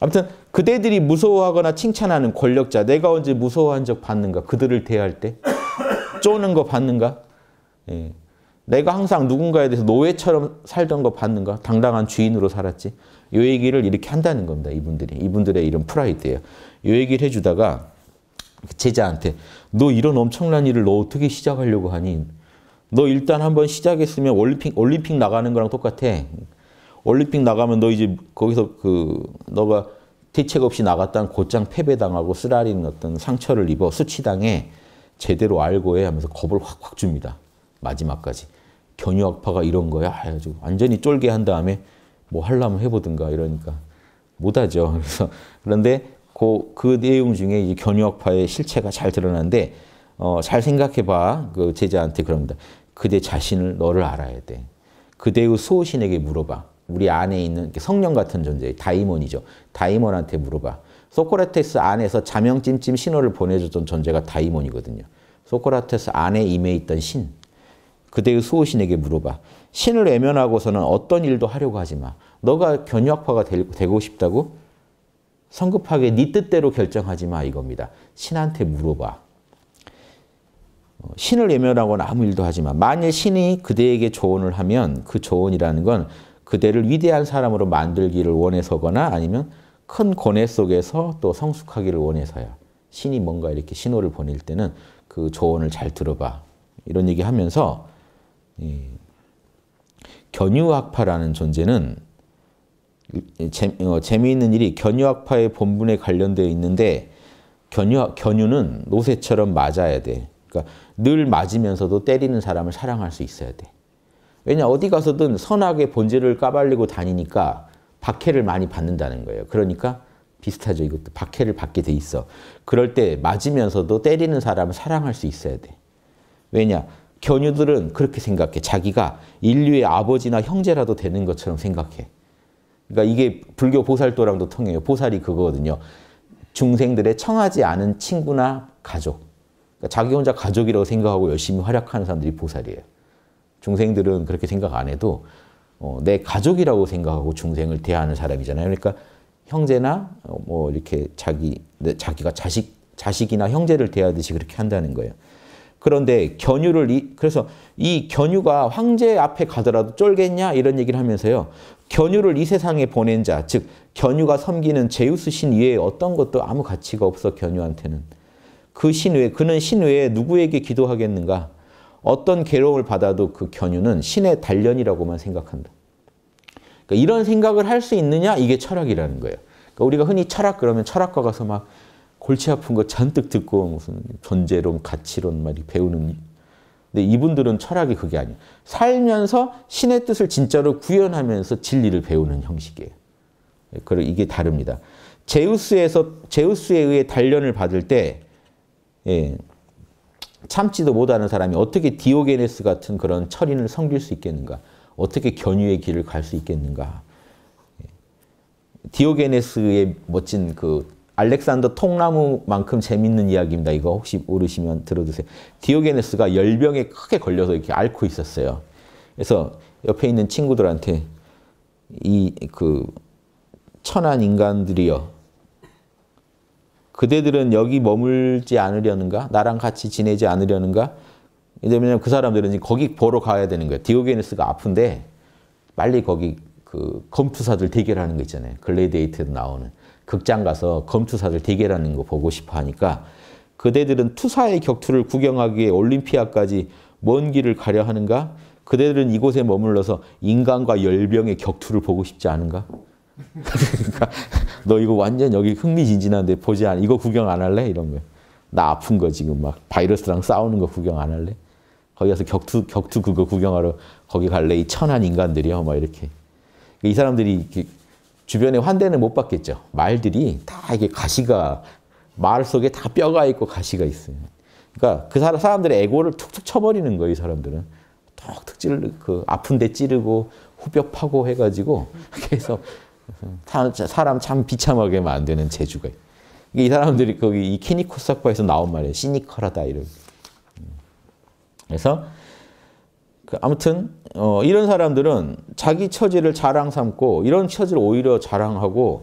아무튼 그대들이 무서워하거나 칭찬하는 권력자, 내가 언제 무서워한 적 봤는가? 그들을 대할 때 쪼는 거 봤는가? 예. 내가 항상 누군가에 대해서 노예처럼 살던 거 봤는가? 당당한 주인으로 살았지. 요 얘기를 이렇게 한다는 겁니다. 이분들의 이런 프라이드예요. 요 얘기를 해주다가 제자한테 너 이런 엄청난 일을 너 어떻게 시작하려고 하니? 너 일단 한번 시작했으면 올림픽 나가는 거랑 똑같아. 올림픽 나가면 너 이제 거기서 너가 대책 없이 나갔다는 곧장 패배당하고 쓰라린 어떤 상처를 입어 수치당해. 제대로 알고 해 하면서 겁을 확확 줍니다. 마지막까지. 견유학파가 이런 거야. 해가지고 완전히 쫄게 한 다음에 뭐 하려면 해보든가 이러니까 못하죠. 그런데 그 내용 중에 이제 견유학파의 실체가 잘 드러나는데 잘 생각해봐. 그 제자한테 그럽니다. 그대 자신을 너를 알아야 돼. 그대의 소신에게 물어봐. 우리 안에 있는 성령 같은 존재, 다이몬이죠. 다이몬한테 물어봐. 소크라테스 안에서 자명찜찜 신호를 보내줬던 존재가 다이몬이거든요. 소크라테스 안에 임해있던 신, 그대의 수호신에게 물어봐. 신을 외면하고서는 어떤 일도 하려고 하지 마. 너가 견유학파가 되고 싶다고? 성급하게 네 뜻대로 결정하지 마, 이겁니다. 신한테 물어봐. 신을 외면하고는 아무 일도 하지 마. 만일 신이 그대에게 조언을 하면 그 조언이라는 건 그대를 위대한 사람으로 만들기를 원해서거나 아니면 큰 고뇌 속에서 또 성숙하기를 원해서야. 신이 뭔가 이렇게 신호를 보낼 때는 그 조언을 잘 들어봐. 이런 얘기하면서 견유학파라는 존재는 재미있는 일이 견유학파의 본분에 관련되어 있는데 견유는 노새처럼 맞아야 돼. 그러니까 늘 맞으면서도 때리는 사람을 사랑할 수 있어야 돼. 왜냐, 어디 가서든 선악의 본질을 까발리고 다니니까 박해를 많이 받는다는 거예요. 그러니까 비슷하죠. 이것도 박해를 받게 돼 있어. 그럴 때 맞으면서도 때리는 사람을 사랑할 수 있어야 돼. 왜냐, 견유들은 그렇게 생각해. 자기가 인류의 아버지나 형제라도 되는 것처럼 생각해. 그러니까 이게 불교 보살도랑도 통해요. 보살이 그거거든요. 중생들의 청하지 않은 친구나 가족. 그러니까 자기 혼자 가족이라고 생각하고 열심히 활약하는 사람들이 보살이에요. 중생들은 그렇게 생각 안 해도 내 가족이라고 생각하고 중생을 대하는 사람이잖아요. 그러니까 형제나 뭐 이렇게 자기가 자식이나 형제를 대하듯이 그렇게 한다는 거예요. 그런데 그래서 이 견유가 황제 앞에 가더라도 쫄겠냐? 이런 얘기를 하면서요. 견유를 이 세상에 보낸 자, 즉 견유가 섬기는 제우스 신 외에 어떤 것도 아무 가치가 없어, 견유한테는. 그는 신 외에 누구에게 기도하겠는가? 어떤 괴로움을 받아도 그 견유는 신의 단련이라고만 생각한다. 그러니까 이런 생각을 할 수 있느냐? 이게 철학이라는 거예요. 그러니까 우리가 흔히 철학 그러면 철학과 가서 막 골치 아픈 거 잔뜩 듣고 무슨 존재론, 가치론 말이 배우는. 근데 이분들은 철학이 그게 아니에요. 살면서 신의 뜻을 진짜로 구현하면서 진리를 배우는 형식이에요. 그리고 이게 다릅니다. 제우스에 의해 단련을 받을 때 참지도 못하는 사람이 어떻게 디오게네스 같은 그런 철인을 섬길 수 있겠는가? 어떻게 견유의 길을 갈 수 있겠는가? 디오게네스의 멋진 그 알렉산더 통나무만큼 재밌는 이야기입니다. 이거 혹시 모르시면 들어주세요. 디오게네스가 열병에 크게 걸려서 이렇게 앓고 있었어요. 그래서 옆에 있는 친구들한테 천한 인간들이여, 그대들은 여기 머물지 않으려는가? 나랑 같이 지내지 않으려는가? 왜냐면 그 사람들은 거기 보러 가야 되는 거예요. 디오게네스가 아픈데 빨리 거기 검투사들 대결하는 거 있잖아요. 글래디에이터에도 나오는. 극장 가서 검투사들 대결하는 거 보고 싶어 하니까 그대들은 투사의 격투를 구경하기 위해 올림피아까지 먼 길을 가려 하는가? 그대들은 이곳에 머물러서 인간과 열병의 격투를 보고 싶지 않은가? 그러니까 너 이거 완전 여기 흥미진진한데 이거 구경 안 할래? 이런 거예요. 나 아픈 거 지금 막 바이러스랑 싸우는 거 구경 안 할래? 거기 가서 격투 그거 구경하러 거기 갈래? 이 천한 인간들이야, 막 이렇게. 이 사람들이 이렇게 주변에 환대는 못 받겠죠. 말들이 다 이게 말 속에 다 뼈가 있고 가시가 있어요. 그러니까 그 사람들의 에고를 툭툭 쳐버리는 거예요, 이 사람들은. 툭툭 아픈 데 찌르고, 후벼 파고 해가지고, 그래서 사람 참 비참하게 만드는 재주가 있어요. 이 사람들이 이 키니코사쿠에서 나온 말이에요. 시니컬하다, 이런. 그래서, 아무튼 이런 사람들은 자기 처지를 자랑 삼고 이런 처지를 오히려 자랑하고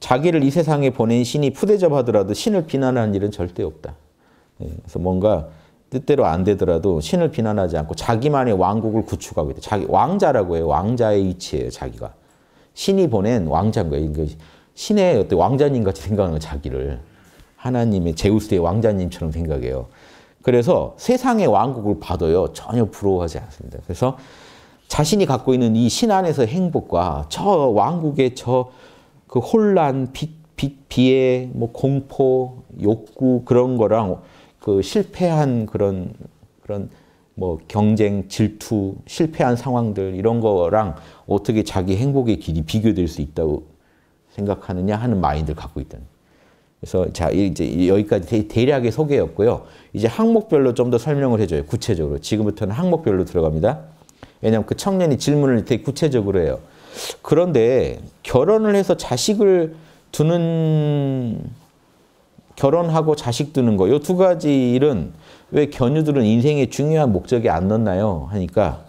자기를 이 세상에 보낸 신이 푸대접하더라도 신을 비난하는 일은 절대 없다. 그래서 뭔가 뜻대로 안 되더라도 신을 비난하지 않고 자기만의 왕국을 구축하고 있다. 왕자라고 해요. 왕자의 위치예요, 자기가. 신이 보낸 왕자인 거예요. 그러니까 신의 왕자님 같이 생각하는 거예요, 자기를. 하나님의 제우스의 왕자님처럼 생각해요. 그래서 세상의 왕국을 봐도요, 전혀 부러워하지 않습니다. 그래서 자신이 갖고 있는 이 신 안에서의 행복과 저 왕국의 혼란, 비애, 공포, 욕구 그런 거랑 실패한 그런 경쟁, 질투, 실패한 상황들 이런 거랑 어떻게 자기 행복의 길이 비교될 수 있다고 생각하느냐 하는 마인드를 갖고 있다는. 그래서 자, 이제 여기까지 대략의 소개였고요. 이제 항목별로 좀 더 설명을 해줘요. 구체적으로. 지금부터는 항목별로 들어갑니다. 왜냐하면 그 청년이 질문을 되게 구체적으로 해요. 그런데 결혼을 해서 자식을 두는, 결혼하고 자식 두는 거, 요 두 가지 일은 왜 견유들은 인생의 중요한 목적에 안 넣나요? 하니까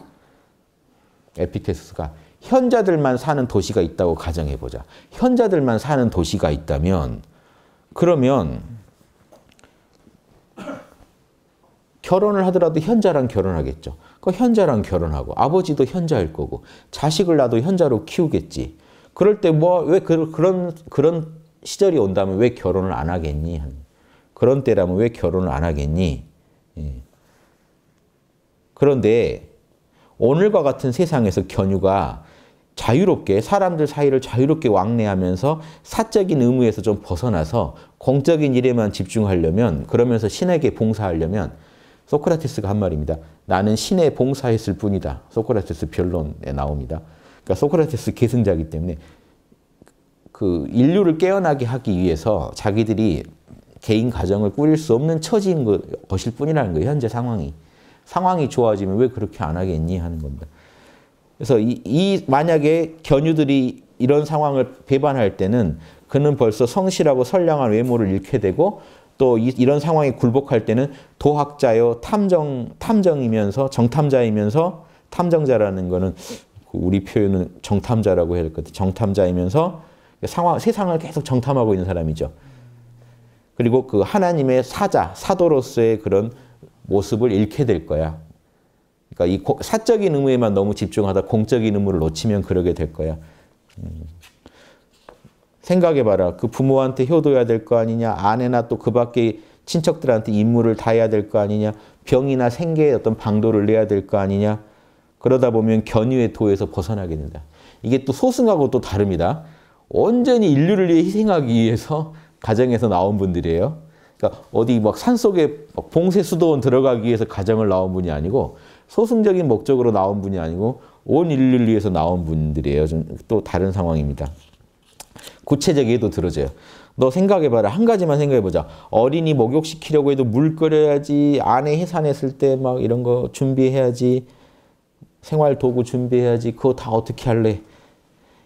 에픽테토스가 현자들만 사는 도시가 있다고 가정해보자. 현자들만 사는 도시가 있다면 그러면 결혼을 하더라도 현자랑 결혼하겠죠. 그 현자랑 결혼하고 아버지도 현자일 거고 자식을 낳아도 현자로 키우겠지. 그럴 때 뭐 왜 그런 시절이 온다면 왜 결혼을 안 하겠니? 그런 때라면 왜 결혼을 안 하겠니? 예. 그런데 오늘과 같은 세상에서 견유가 자유롭게 사람들 사이를 자유롭게 왕래하면서 사적인 의무에서 좀 벗어나서 공적인 일에만 집중하려면, 그러면서 신에게 봉사하려면, 소크라테스가 한 말입니다. 나는 신에 봉사했을 뿐이다. 소크라테스 변론에 나옵니다. 그러니까 소크라테스 계승자이기 때문에 그 인류를 깨어나게 하기 위해서 자기들이 개인 가정을 꾸릴 수 없는 처지인 것일 뿐이라는 거예요. 현재 상황이 좋아지면 왜 그렇게 안 하겠니 하는 겁니다. 그래서 만약에 견유들이 이런 상황을 배반할 때는 그는 벌써 성실하고 선량한 외모를 잃게 되고, 또 이런 상황에 굴복할 때는 도학자여 탐정이면서 정탐자이면서, 탐정자라는 거는 우리 표현은 정탐자라고 해야 될 것 같아요. 정탐자이면서 세상을 계속 정탐하고 있는 사람이죠. 그리고 그 하나님의 사도로서의 그런 모습을 잃게 될 거야. 그러니까 이 사적인 의무에만 너무 집중하다 공적인 의무를 놓치면 그러게 될 거야. 생각해봐라. 그 부모한테 효도해야 될 거 아니냐, 아내나 또 그 밖에 친척들한테 임무를 다해야 될 거 아니냐, 병이나 생계에 어떤 방도를 내야 될 거 아니냐. 그러다 보면 견유의 도에서 벗어나게 된다. 이게 또 소승하고 또 다릅니다. 온전히 인류를 위해 희생하기 위해서 가정에서 나온 분들이에요. 그러니까 어디 막 산속에 봉쇄 수도원 들어가기 위해서 가정을 나온 분이 아니고, 소승적인 목적으로 나온 분이 아니고 온 인류를 위해서 나온 분들이에요. 좀 또 다른 상황입니다. 구체적 예도 들어줘요. 너 생각해봐라. 한 가지만 생각해보자. 어린이 목욕시키려고 해도 물 끓여야지, 아내 해산했을 때 막 이런 거 준비해야지, 생활도구 준비해야지, 그거 다 어떻게 할래?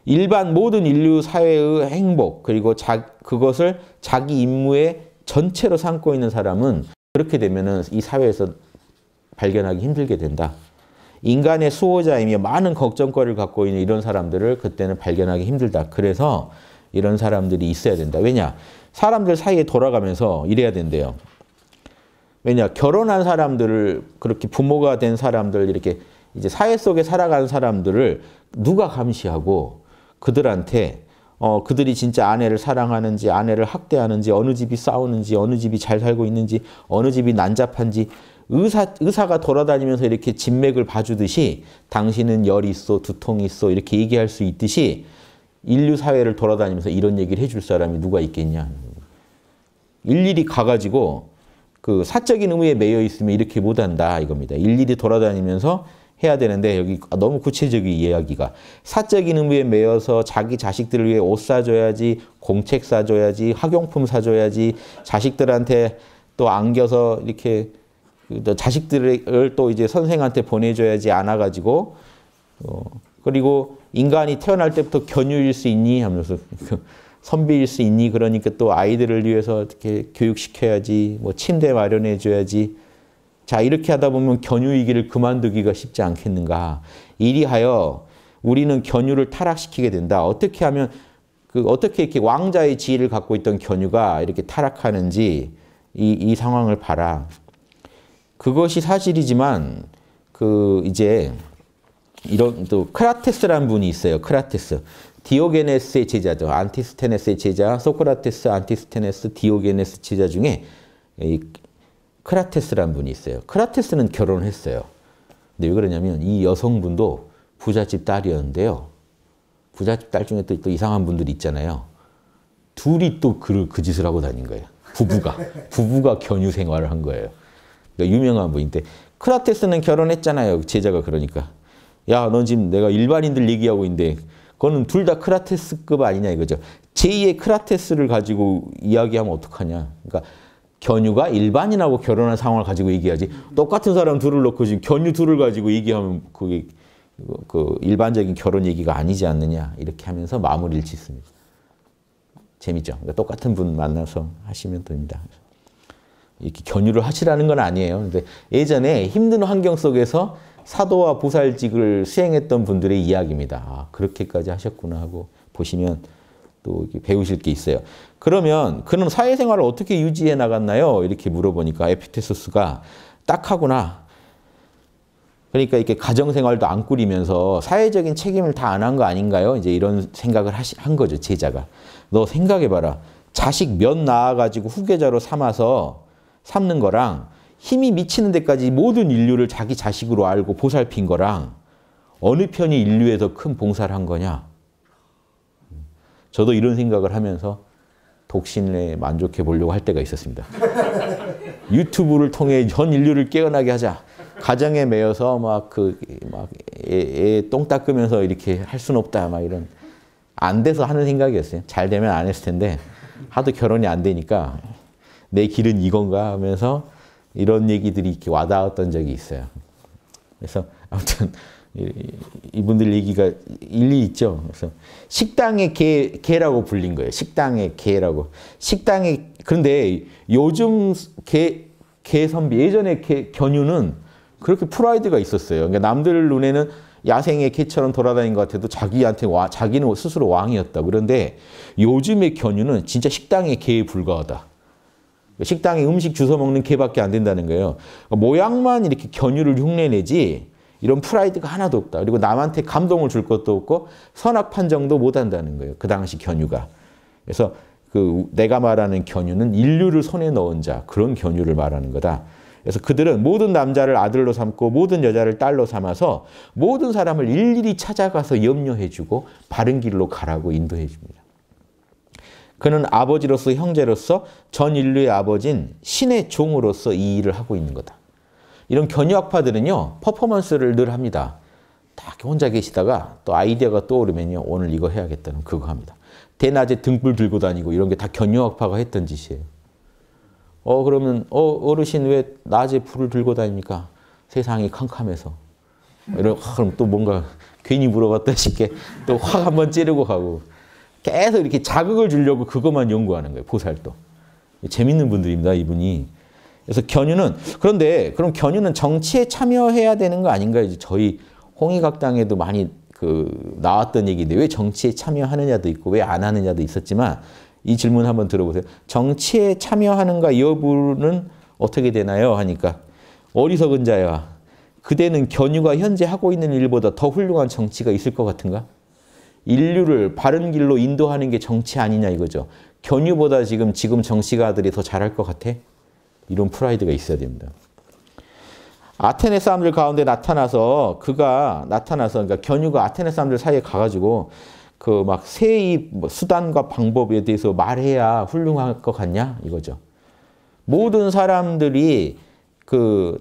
일반 모든 인류 사회의 행복, 그리고 그것을 자기 임무의 전체로 삼고 있는 사람은 그렇게 되면은 이 사회에서 발견하기 힘들게 된다. 인간의 수호자이며 많은 걱정거리를 갖고 있는 이런 사람들을 그때는 발견하기 힘들다. 그래서 이런 사람들이 있어야 된다. 왜냐? 사람들 사이에 돌아가면서 이래야 된대요. 왜냐? 결혼한 사람들을, 그렇게 부모가 된 사람들, 이렇게 이제 사회 속에 살아가는 사람들을 누가 감시하고, 그들한테 그들이 진짜 아내를 사랑하는지, 아내를 학대하는지, 어느 집이 싸우는지, 어느 집이 잘 살고 있는지, 어느 집이 난잡한지, 의사가 돌아다니면서 이렇게 진맥을 봐주듯이 당신은 열이 있어, 두통이 있어 이렇게 얘기할 수 있듯이 인류 사회를 돌아다니면서 이런 얘기를 해줄 사람이 누가 있겠냐. 일일이 가가지고 그 사적인 의무에 매여 있으면 이렇게 못한다 이겁니다. 일일이 돌아다니면서 해야 되는데, 여기 너무 구체적인 이야기가, 사적인 의무에 매여서 자기 자식들을 위해 옷 사줘야지, 공책 사줘야지, 학용품 사줘야지, 자식들한테 또 안겨서 이렇게 자식들을 또 이제 선생한테 보내줘야지 안아가지고, 그리고 인간이 태어날 때부터 견유일 수 있니 하면서 선비일 수 있니, 그러니까 또 아이들을 위해서 어떻게 교육시켜야지, 뭐 침대 마련해줘야지. 자, 이렇게 하다 보면 견유이기를 그만두기가 쉽지 않겠는가. 이리하여 우리는 견유를 타락시키게 된다. 어떻게 하면, 어떻게 이렇게 왕자의 지위를 갖고 있던 견유가 이렇게 타락하는지 이 상황을 봐라. 그것이 사실이지만, 이제, 또 크라테스라는 분이 있어요. 크라테스. 디오게네스의 제자죠. 안티스테네스의 제자, 소크라테스, 안티스테네스, 디오게네스 제자 중에, 크라테스라는 분이 있어요. 크라테스는 결혼을 했어요. 근데 왜 그러냐면 이 여성분도 부잣집 딸이었는데요. 부잣집 딸 중에 또 이상한 분들이 있잖아요. 둘이 또 그 짓을 하고 다닌 거예요. 부부가 견유 생활을 한 거예요. 그러니까 유명한 분인데, 크라테스는 결혼했잖아요. 제자가. 그러니까 야, 넌 지금 내가 일반인들 얘기하고 있는데 그거는 둘 다 크라테스급 아니냐 이거죠. 제2의 크라테스를 가지고 이야기하면 어떡하냐. 그러니까 견유가 일반인하고 결혼한 상황을 가지고 얘기하지. 똑같은 사람 둘을 놓고 지금 견유 둘을 가지고 얘기하면 그게 그 일반적인 결혼 얘기가 아니지 않느냐. 이렇게 하면서 마무리를 짓습니다. 재밌죠? 그러니까 똑같은 분 만나서 하시면 됩니다. 이렇게 견유를 하시라는 건 아니에요. 근데 예전에 힘든 환경 속에서 사도와 보살직을 수행했던 분들의 이야기입니다. 아, 그렇게까지 하셨구나 하고 보시면 또 이렇게 배우실 게 있어요. 그러면 그는 사회생활을 어떻게 유지해 나갔나요? 이렇게 물어보니까 에픽테토스가 딱하구나. 그러니까 이렇게 가정생활도 안 꾸리면서 사회적인 책임을 다 안 한 거 아닌가요? 이제 이런 생각을 한 거죠, 제자가. 너 생각해봐라. 자식 몇 낳아가지고 후계자로 삼는 거랑 힘이 미치는 데까지 모든 인류를 자기 자식으로 알고 보살핀 거랑 어느 편이 인류에 더 큰 봉사를 한 거냐? 저도 이런 생각을 하면서 독신에 만족해 보려고 할 때가 있었습니다. 유튜브를 통해 전 인류를 깨어나게 하자. 가정에 매여서 애 똥 닦으면서 이렇게 할 수는 없다. 막 이런. 안 돼서 하는 생각이었어요. 잘 되면 안 했을 텐데 하도 결혼이 안 되니까 내 길은 이건가 하면서 이런 얘기들이 이렇게 와닿았던 적이 있어요. 그래서 아무튼 이분들 얘기가 일리 있죠. 그래서 식당의 개라고 불린 거예요. 식당의 개라고. 식당의 그런데 요즘 개 선비, 예전에 견유는 그렇게 프라이드가 있었어요. 그러니까 남들 눈에는 야생의 개처럼 돌아다닌 것 같아도 자기는 스스로 왕이었다. 그런데 요즘의 견유는 진짜 식당의 개에 불과하다. 식당에 음식 주워 먹는 개밖에 안 된다는 거예요. 모양만 이렇게 견유를 흉내내지 이런 프라이드가 하나도 없다. 그리고 남한테 감동을 줄 것도 없고 선악 판정도 못 한다는 거예요. 그 당시 견유가. 그래서 그 내가 말하는 견유는 인류를 손에 넣은 자, 그런 견유를 말하는 거다. 그래서 그들은 모든 남자를 아들로 삼고 모든 여자를 딸로 삼아서 모든 사람을 일일이 찾아가서 염려해주고 바른 길로 가라고 인도해줍니다. 그는 아버지로서 형제로서 전 인류의 아버지인 신의 종으로서 이 일을 하고 있는 거다. 이런 견유학파들은요. 퍼포먼스를 늘 합니다. 딱 혼자 계시다가 또 아이디어가 떠오르면요. 오늘 이거 해야겠다. 그거 합니다. 대낮에 등불 들고 다니고 이런 게 다 견유학파가 했던 짓이에요. 그러면 어르신 왜 낮에 불을 들고 다닙니까? 세상이 캄캄해서. 그럼 또 뭔가 괜히 물어봤다 싶게 또 확 한번 찌르고 가고. 계속 이렇게 자극을 주려고 그것만 연구하는 거예요. 보살도. 재밌는 분들입니다. 이분이. 그래서 견유는 그런데 그럼 견유는 정치에 참여해야 되는 거 아닌가요? 이제 저희 홍익학당에도 많이 나왔던 얘기인데 왜 정치에 참여하느냐도 있고 왜 안 하느냐도 있었지만 이 질문 한번 들어보세요. 정치에 참여하는가 여부는 어떻게 되나요? 하니까 어리석은 자야. 그대는 견유가 현재 하고 있는 일보다 더 훌륭한 정치가 있을 것 같은가? 인류를 바른 길로 인도하는 게 정치 아니냐 이거죠. 견유보다 지금 정치가들이 더 잘할 것 같아? 이런 프라이드가 있어야 됩니다. 아테네 사람들 가운데 그러니까 견유가 아테네 사람들 사이에 가가지고 세의 수단과 방법에 대해서 말해야 훌륭할 것 같냐 이거죠. 모든 사람들이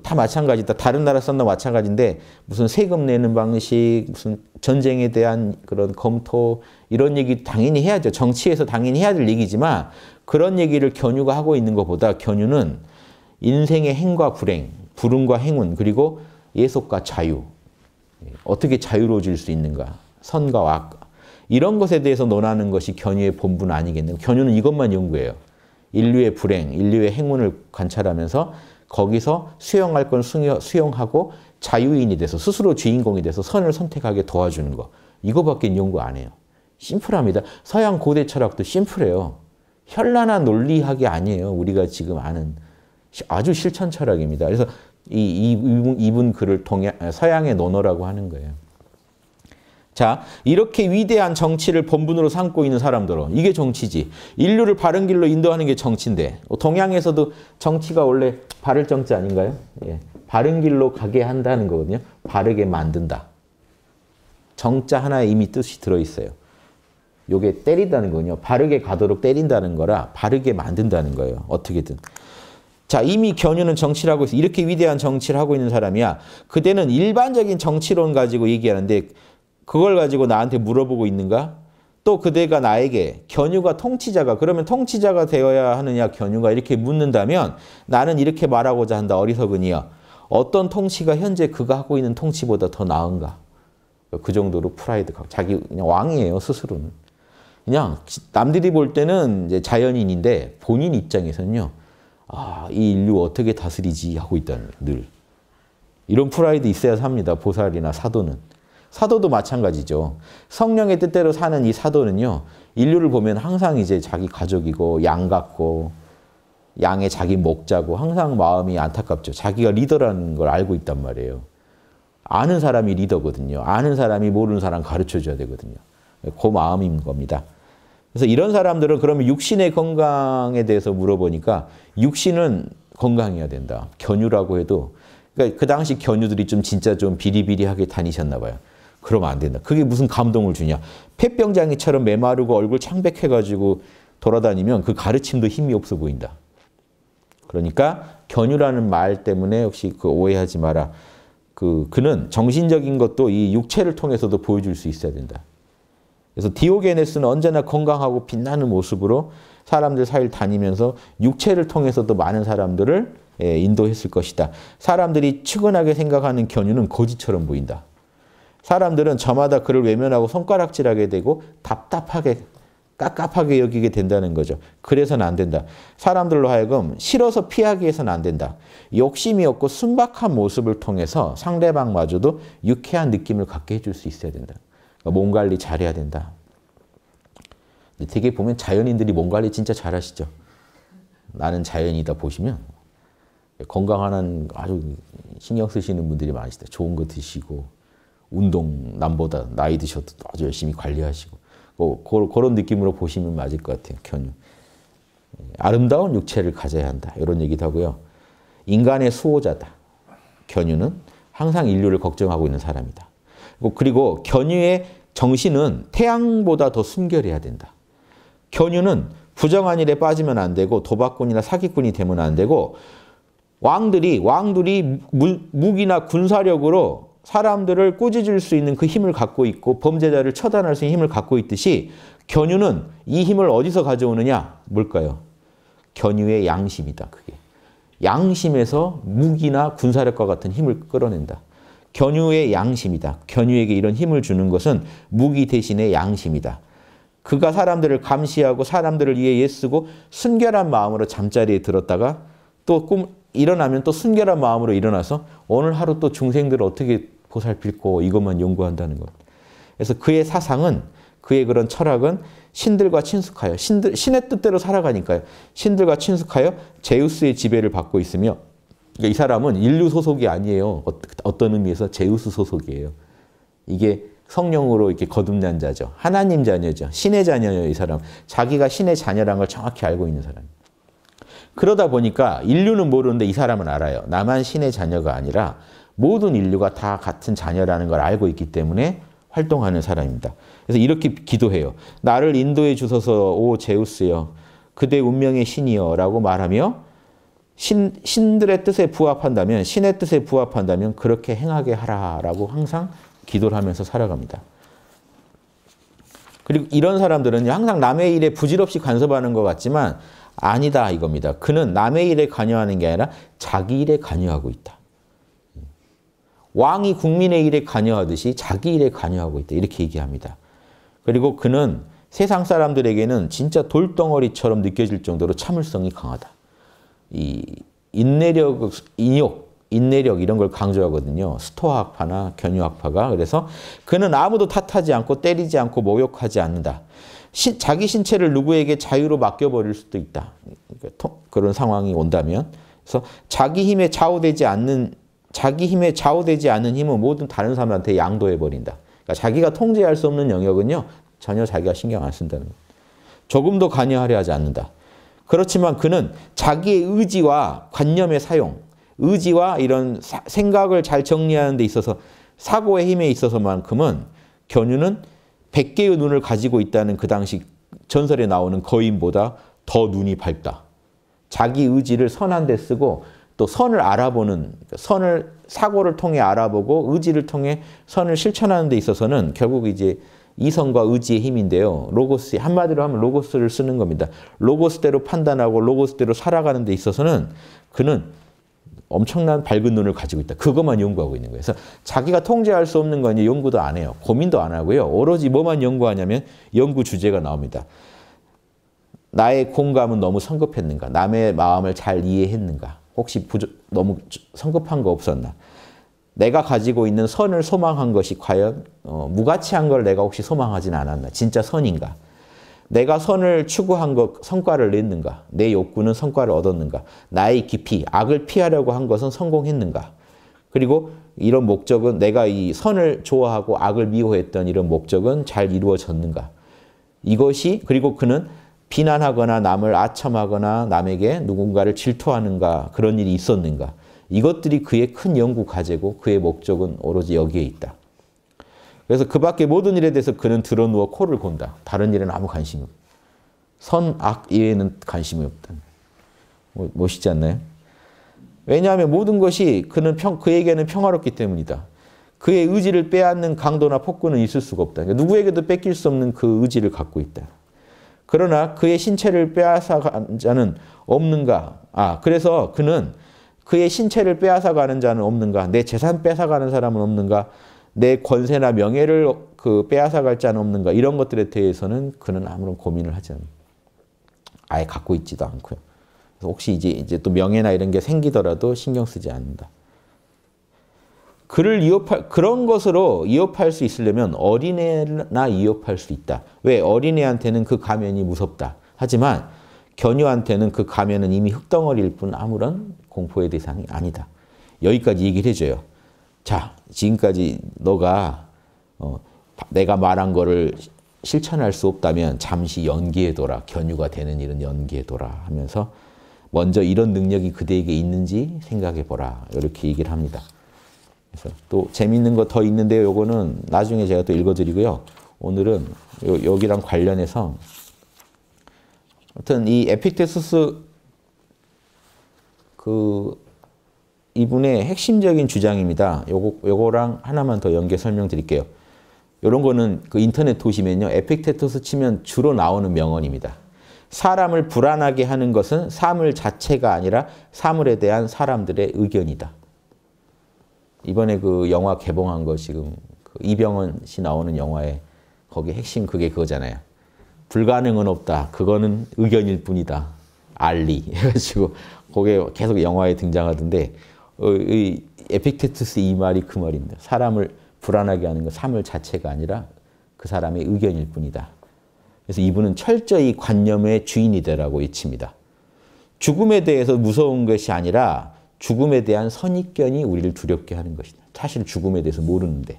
다 마찬가지다. 다른 나라 사람도 마찬가지인데 무슨 세금 내는 방식, 무슨 전쟁에 대한 그런 검토 이런 얘기 당연히 해야죠. 정치에서 당연히 해야 될 얘기지만 그런 얘기를 견유가 하고 있는 것보다 견유는 인생의 행과 불행, 불운과 행운, 그리고 예속과 자유, 어떻게 자유로워질 수 있는가, 선과 악 이런 것에 대해서 논하는 것이 견유의 본분 아니겠는가. 견유는 이것만 연구해요. 인류의 불행, 인류의 행운을 관찰하면서 거기서 수용할 건 수용하고 자유인이 돼서 스스로 주인공이 돼서 선을 선택하게 도와주는 거. 이거밖에 연구 안 해요. 심플합니다. 서양 고대 철학도 심플해요. 현란한 논리학이 아니에요. 우리가 지금 아는 아주 실천 철학입니다. 그래서 이분 글을 통해 서양의 논어라고 하는 거예요. 자, 이렇게 위대한 정치를 본분으로 삼고 있는 사람들은 이게 정치지. 인류를 바른 길로 인도하는 게 정치인데 동양에서도 정치가 원래 바를 정치 아닌가요? 예, 바른 길로 가게 한다는 거거든요. 바르게 만든다. 정자 하나에 이미 뜻이 들어있어요. 요게 때린다는 거거든요. 바르게 가도록 때린다는 거라 바르게 만든다는 거예요. 어떻게든. 자, 이미 견유는 정치를 하고 있어. 이렇게 위대한 정치를 하고 있는 사람이야. 그대는 일반적인 정치론 가지고 얘기하는데 그걸 가지고 나한테 물어보고 있는가? 또 그대가 나에게 견유가 통치자가, 그러면 통치자가 되어야 하느냐 견유가, 이렇게 묻는다면 나는 이렇게 말하고자 한다. 어리석은이여, 어떤 통치가 현재 그가 하고 있는 통치보다 더 나은가? 그 정도로 프라이드, 자기 그냥 왕이에요, 스스로는. 그냥 남들이 볼 때는 이제 자연인인데 본인 입장에서는요, 아, 이 인류 어떻게 다스리지 하고 있다는, 늘. 이런 프라이드 있어야 삽니다. 보살이나 사도는. 사도도 마찬가지죠. 성령의 뜻대로 사는 이 사도는요, 인류를 보면 항상 이제 자기 가족이고 양 같고 양의 자기 목자고 항상 마음이 안타깝죠. 자기가 리더라는 걸 알고 있단 말이에요. 아는 사람이 리더거든요. 아는 사람이 모르는 사람 가르쳐줘야 되거든요. 그 마음인 겁니다. 그래서 이런 사람들은 그러면 육신의 건강에 대해서 물어보니까 육신은 건강해야 된다. 견유라고 해도, 그러니까 그 당시 견유들이 좀 진짜 좀 비리비리하게 다니셨나 봐요. 그러면 안 된다. 그게 무슨 감동을 주냐. 폐병장이처럼 메마르고 얼굴 창백해가지고 돌아다니면 그 가르침도 힘이 없어 보인다. 그러니까 견유라는 말 때문에 역시 그 오해하지 마라. 그는 정신적인 것도 이 육체를 통해서도 보여줄 수 있어야 된다. 그래서 디오게네스는 언제나 건강하고 빛나는 모습으로 사람들 사이를 다니면서 육체를 통해서도 많은 사람들을 인도했을 것이다. 사람들이 측은하게 생각하는 견유는 거지처럼 보인다. 사람들은 저마다 그를 외면하고 손가락질하게 되고 답답하게, 깝깝하게 여기게 된다는 거죠. 그래서는 안 된다. 사람들로 하여금 싫어서 피하게 해서는 안 된다. 욕심이 없고 순박한 모습을 통해서 상대방마저도 유쾌한 느낌을 갖게 해줄 수 있어야 된다. 그러니까 몸 관리 잘해야 된다. 근데 되게 보면 자연인들이 몸 관리 진짜 잘하시죠. 나는 자연이다 보시면 건강한 아주 신경 쓰시는 분들이 많으시다. 좋은 거 드시고 운동 남보다 나이 드셔도 아주 열심히 관리하시고 그런 느낌으로 보시면 맞을 것 같아요. 견유. 아름다운 육체를 가져야 한다. 이런 얘기도 하고요. 인간의 수호자다. 견유는 항상 인류를 걱정하고 있는 사람이다. 그리고 견유의 정신은 태양보다 더 순결해야 된다. 견유는 부정한 일에 빠지면 안 되고 도박꾼이나 사기꾼이 되면 안 되고 왕들이 무기나 군사력으로 사람들을 꾸짖을 수 있는 그 힘을 갖고 있고 범죄자를 처단할 수 있는 힘을 갖고 있듯이 견유는 이 힘을 어디서 가져오느냐? 뭘까요? 견유의 양심이다. 그게 양심에서 무기나 군사력과 같은 힘을 끌어낸다. 견유의 양심이다. 견유에게 이런 힘을 주는 것은 무기 대신에 양심이다. 그가 사람들을 감시하고 사람들을 위해 애쓰고 순결한 마음으로 잠자리에 들었다가 또 일어나면 또 순결한 마음으로 일어나서 오늘 하루 또 중생들을 어떻게 보살필고 이것만 연구한다는 것. 그래서 그의 사상은, 그의 그런 철학은 신들과 친숙하여, 신의 뜻대로 살아가니까요. 신들과 친숙하여 제우스의 지배를 받고 있으며, 그러니까 이 사람은 인류 소속이 아니에요. 어떤 의미에서 제우스 소속이에요. 이게 성령으로 이렇게 거듭난 자죠. 하나님 자녀죠. 신의 자녀예요, 이 사람. 자기가 신의 자녀라는 걸 정확히 알고 있는 사람. 그러다 보니까 인류는 모르는데 이 사람은 알아요. 나만 신의 자녀가 아니라 모든 인류가 다 같은 자녀라는 걸 알고 있기 때문에 활동하는 사람입니다. 그래서 이렇게 기도해요. 나를 인도해 주소서, 오 제우스여, 그대 운명의 신이여 라고 말하며, 신들의 뜻에 부합한다면, 신의 뜻에 부합한다면 그렇게 행하게 하라라고 항상 기도를 하면서 살아갑니다. 그리고 이런 사람들은 항상 남의 일에 부질없이 간섭하는 것 같지만 아니다 이겁니다. 그는 남의 일에 관여하는 게 아니라 자기 일에 관여하고 있다. 왕이 국민의 일에 관여하듯이 자기 일에 관여하고 있다. 이렇게 얘기합니다. 그리고 그는 세상 사람들에게는 진짜 돌덩어리처럼 느껴질 정도로 참을성이 강하다. 이 인내력 이런 걸 강조하거든요. 스토아학파나 견유학파가. 그래서 그는 아무도 탓하지 않고 때리지 않고 모욕하지 않는다. 자기 신체를 누구에게 자유로 맡겨버릴 수도 있다. 그런 상황이 온다면. 그래서 자기 힘에 좌우되지 않는 힘은 모든 다른 사람한테 양도해버린다. 그러니까 자기가 통제할 수 없는 영역은요, 전혀 자기가 신경 안 쓴다는 것. 조금도 관여하려 하지 않는다. 그렇지만 그는 자기의 의지와 관념의 사용, 의지와 이런 생각을 잘 정리하는 데 있어서, 사고의 힘에 있어서만큼은 견유는 100개의 눈을 가지고 있다는 그 당시 전설에 나오는 거인보다 더 눈이 밝다. 자기 의지를 선한 데 쓰고 또 선을 알아보는, 선을 사고를 통해 알아보고 의지를 통해 선을 실천하는 데 있어서는 결국 이제 이성과 의지의 힘인데요. 로고스, 한마디로 하면 로고스를 쓰는 겁니다. 로고스대로 판단하고 로고스대로 살아가는 데 있어서는 그는 엄청난 밝은 눈을 가지고 있다. 그것만 연구하고 있는 거예요. 그래서 자기가 통제할 수 없는 건 연구도 안 해요. 고민도 안 하고요. 오로지 뭐만 연구하냐면 연구 주제가 나옵니다. 나의 공감은 너무 성급했는가? 남의 마음을 잘 이해했는가? 혹시 너무 성급한 거 없었나? 내가 가지고 있는 선을 소망한 것이 과연 무가치한 걸 내가 혹시 소망하진 않았나? 진짜 선인가? 내가 선을 추구한 것, 성과를 냈는가? 내 욕구는 성과를 얻었는가? 나의 깊이, 악을 피하려고 한 것은 성공했는가? 그리고 이런 목적은 내가 이 선을 좋아하고 악을 미워했던 이런 목적은 잘 이루어졌는가? 이것이, 그리고 그는 비난하거나 남을 아첨하거나 남에게 누군가를 질투하는가, 그런 일이 있었는가. 이것들이 그의 큰 연구 과제고 그의 목적은 오로지 여기에 있다. 그래서 그 밖의 모든 일에 대해서 그는 드러누워 코를 곤다. 다른 일에는 아무 관심이 없다. 선악 이외에는 관심이 없다. 멋있지 않나요? 왜냐하면 모든 것이 그에게는 평화롭기 때문이다. 그의 의지를 빼앗는 강도나 폭군은 있을 수가 없다. 그러니까 누구에게도 뺏길 수 없는 그 의지를 갖고 있다. 그러나 그의 신체를 빼앗아가는 자는 없는가? 그래서 그는 그의 신체를 빼앗아가는 자는 없는가? 내 재산 빼앗아가는 사람은 없는가? 내 권세나 명예를 빼앗아갈 자는 없는가? 이런 것들에 대해서는 그는 아무런 고민을 하지 않아요. 아예 갖고 있지도 않고요. 그래서 혹시 이제 또 명예나 이런 게 생기더라도 신경 쓰지 않는다. 그런 것으로 위협할 수 있으려면 어린애나 위협할 수 있다. 왜? 어린애한테는 그 가면이 무섭다. 하지만 견유한테는 그 가면은 이미 흙덩어리일 뿐 아무런 공포의 대상이 아니다. 여기까지 얘기를 해줘요. 자, 지금까지 너가 내가 말한 거를 실천할 수 없다면 잠시 연기해둬라. 견유가 되는 일은 연기해둬라 하면서 먼저 이런 능력이 그대에게 있는지 생각해보라. 이렇게 얘기를 합니다. 그래서 또 재미있는 거 더 있는데요. 요거는 나중에 제가 또 읽어드리고요. 오늘은 여기랑 관련해서 아무튼 이 에픽테토스 이분의 핵심적인 주장입니다. 요거랑 하나만 더 연계 설명드릴게요. 요런 거는 그 인터넷 도시면요. 에픽테토스 치면 주로 나오는 명언입니다. 사람을 불안하게 하는 것은 사물 자체가 아니라 사물에 대한 사람들의 의견이다. 이번에 그 영화 개봉한 거 지금 그 이병헌 씨 나오는 영화에 거기 핵심 그게 그거잖아요. 불가능은 없다. 그거는 의견일 뿐이다. 알리 해가지고 그게 계속 영화에 등장하던데 이 에픽테토스 이 말이 그 말입니다. 사람을 불안하게 하는 건 사물 자체가 아니라 그 사람의 의견일 뿐이다. 그래서 이분은 철저히 관념의 주인이 되라고 외칩니다. 죽음에 대해서 무서운 것이 아니라 죽음에 대한 선입견이 우리를 두렵게 하는 것이다. 사실 죽음에 대해서 모르는데.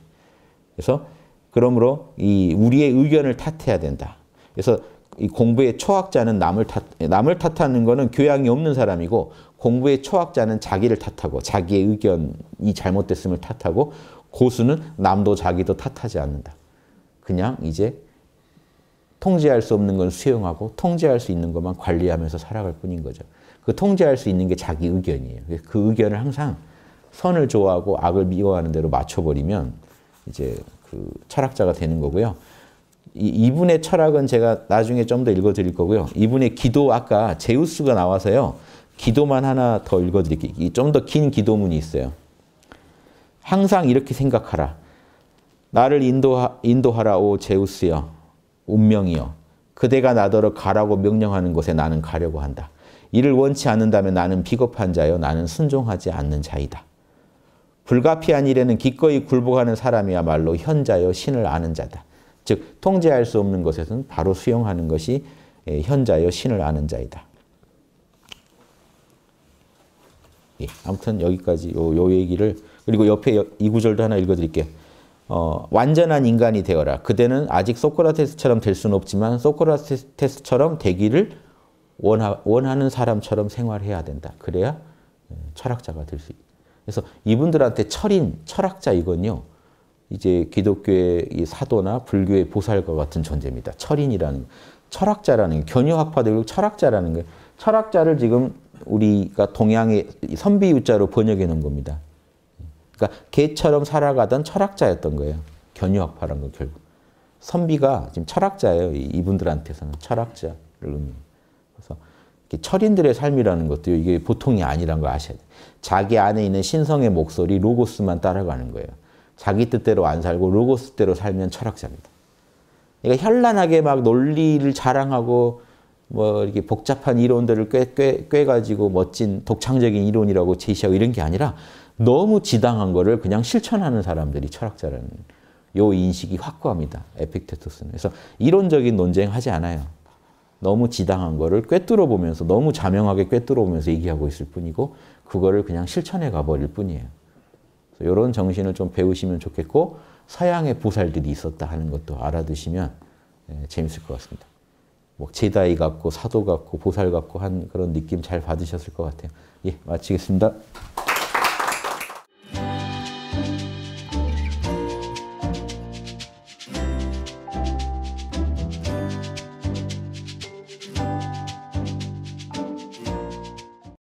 그래서 그러므로 우리의 의견을 탓해야 된다. 그래서 이 공부의 초학자는 남을 탓하는 거는 교양이 없는 사람이고 공부의 초학자는 자기를 탓하고 자기의 의견이 잘못됐음을 탓하고 고수는 남도 자기도 탓하지 않는다. 그냥 이제 통제할 수 없는 건 수용하고 통제할 수 있는 것만 관리하면서 살아갈 뿐인 거죠. 그 통제할 수 있는 게 자기 의견이에요. 그 의견을 항상 선을 좋아하고 악을 미워하는 대로 맞춰버리면 이제 그 철학자가 되는 거고요. 이분의 철학은 제가 나중에 좀 더 읽어드릴 거고요. 이분의 기도, 아까 제우스가 나와서요. 기도만 하나 더 읽어드릴게요. 좀 더 긴 기도문이 있어요. 항상 이렇게 생각하라. 나를 인도하라, 오 제우스여, 운명이여. 그대가 나더러 가라고 명령하는 곳에 나는 가려고 한다. 이를 원치 않는다면 나는 비겁한 자여 나는 순종하지 않는 자이다. 불가피한 일에는 기꺼이 굴복하는 사람이야말로 현자여 신을 아는 자다. 즉 통제할 수 없는 것에서는 바로 수용하는 것이 현자여 신을 아는 자이다. 예, 아무튼 여기까지 요 얘기를, 그리고 옆에 이 구절도 하나 읽어드릴게요. 완전한 인간이 되어라. 그대는 아직 소크라테스처럼 될 수는 없지만 소크라테스처럼 되기를 원하는 사람처럼 생활해야 된다. 그래야 철학자가 될 수 있다. 그래서 이분들한테 철인, 철학자 이건요. 이제 기독교의 사도나 불교의 보살과 같은 존재입니다. 철인이라는, 철학자라는, 견유학파도 결국 철학자라는 거예요. 철학자를 지금 우리가 동양의 선비유자로 번역해 놓은 겁니다. 그러니까 개처럼 살아가던 철학자였던 거예요. 견유학파란 건 결국. 선비가 지금 철학자예요. 이분들한테서는 철학자를 의미해요. 그래서 철인들의 삶이라는 것도 이게 보통이 아니라는 걸 아셔야 돼요. 자기 안에 있는 신성의 목소리, 로고스만 따라가는 거예요. 자기 뜻대로 안 살고 로고스대로 살면 철학자입니다. 그러니까 현란하게 막 논리를 자랑하고 뭐 이렇게 복잡한 이론들을 꿰가지고 멋진 독창적인 이론이라고 제시하고 이런 게 아니라 너무 지당한 거를 그냥 실천하는 사람들이 철학자라는 요 인식이 확고합니다. 에픽테토스는. 그래서 이론적인 논쟁하지 않아요. 너무 지당한 거를 꿰뚫어 보면서 너무 자명하게 꿰뚫어 보면서 얘기하고 있을 뿐이고 그거를 그냥 실천해 가버릴 뿐이에요. 그래서 이런 정신을 좀 배우시면 좋겠고 서양의 보살들이 있었다 하는 것도 알아두시면 재밌을 것 같습니다. 뭐 제다이 같고 사도 같고 보살 같고 한 그런 느낌 잘 받으셨을 것 같아요. 예, 마치겠습니다.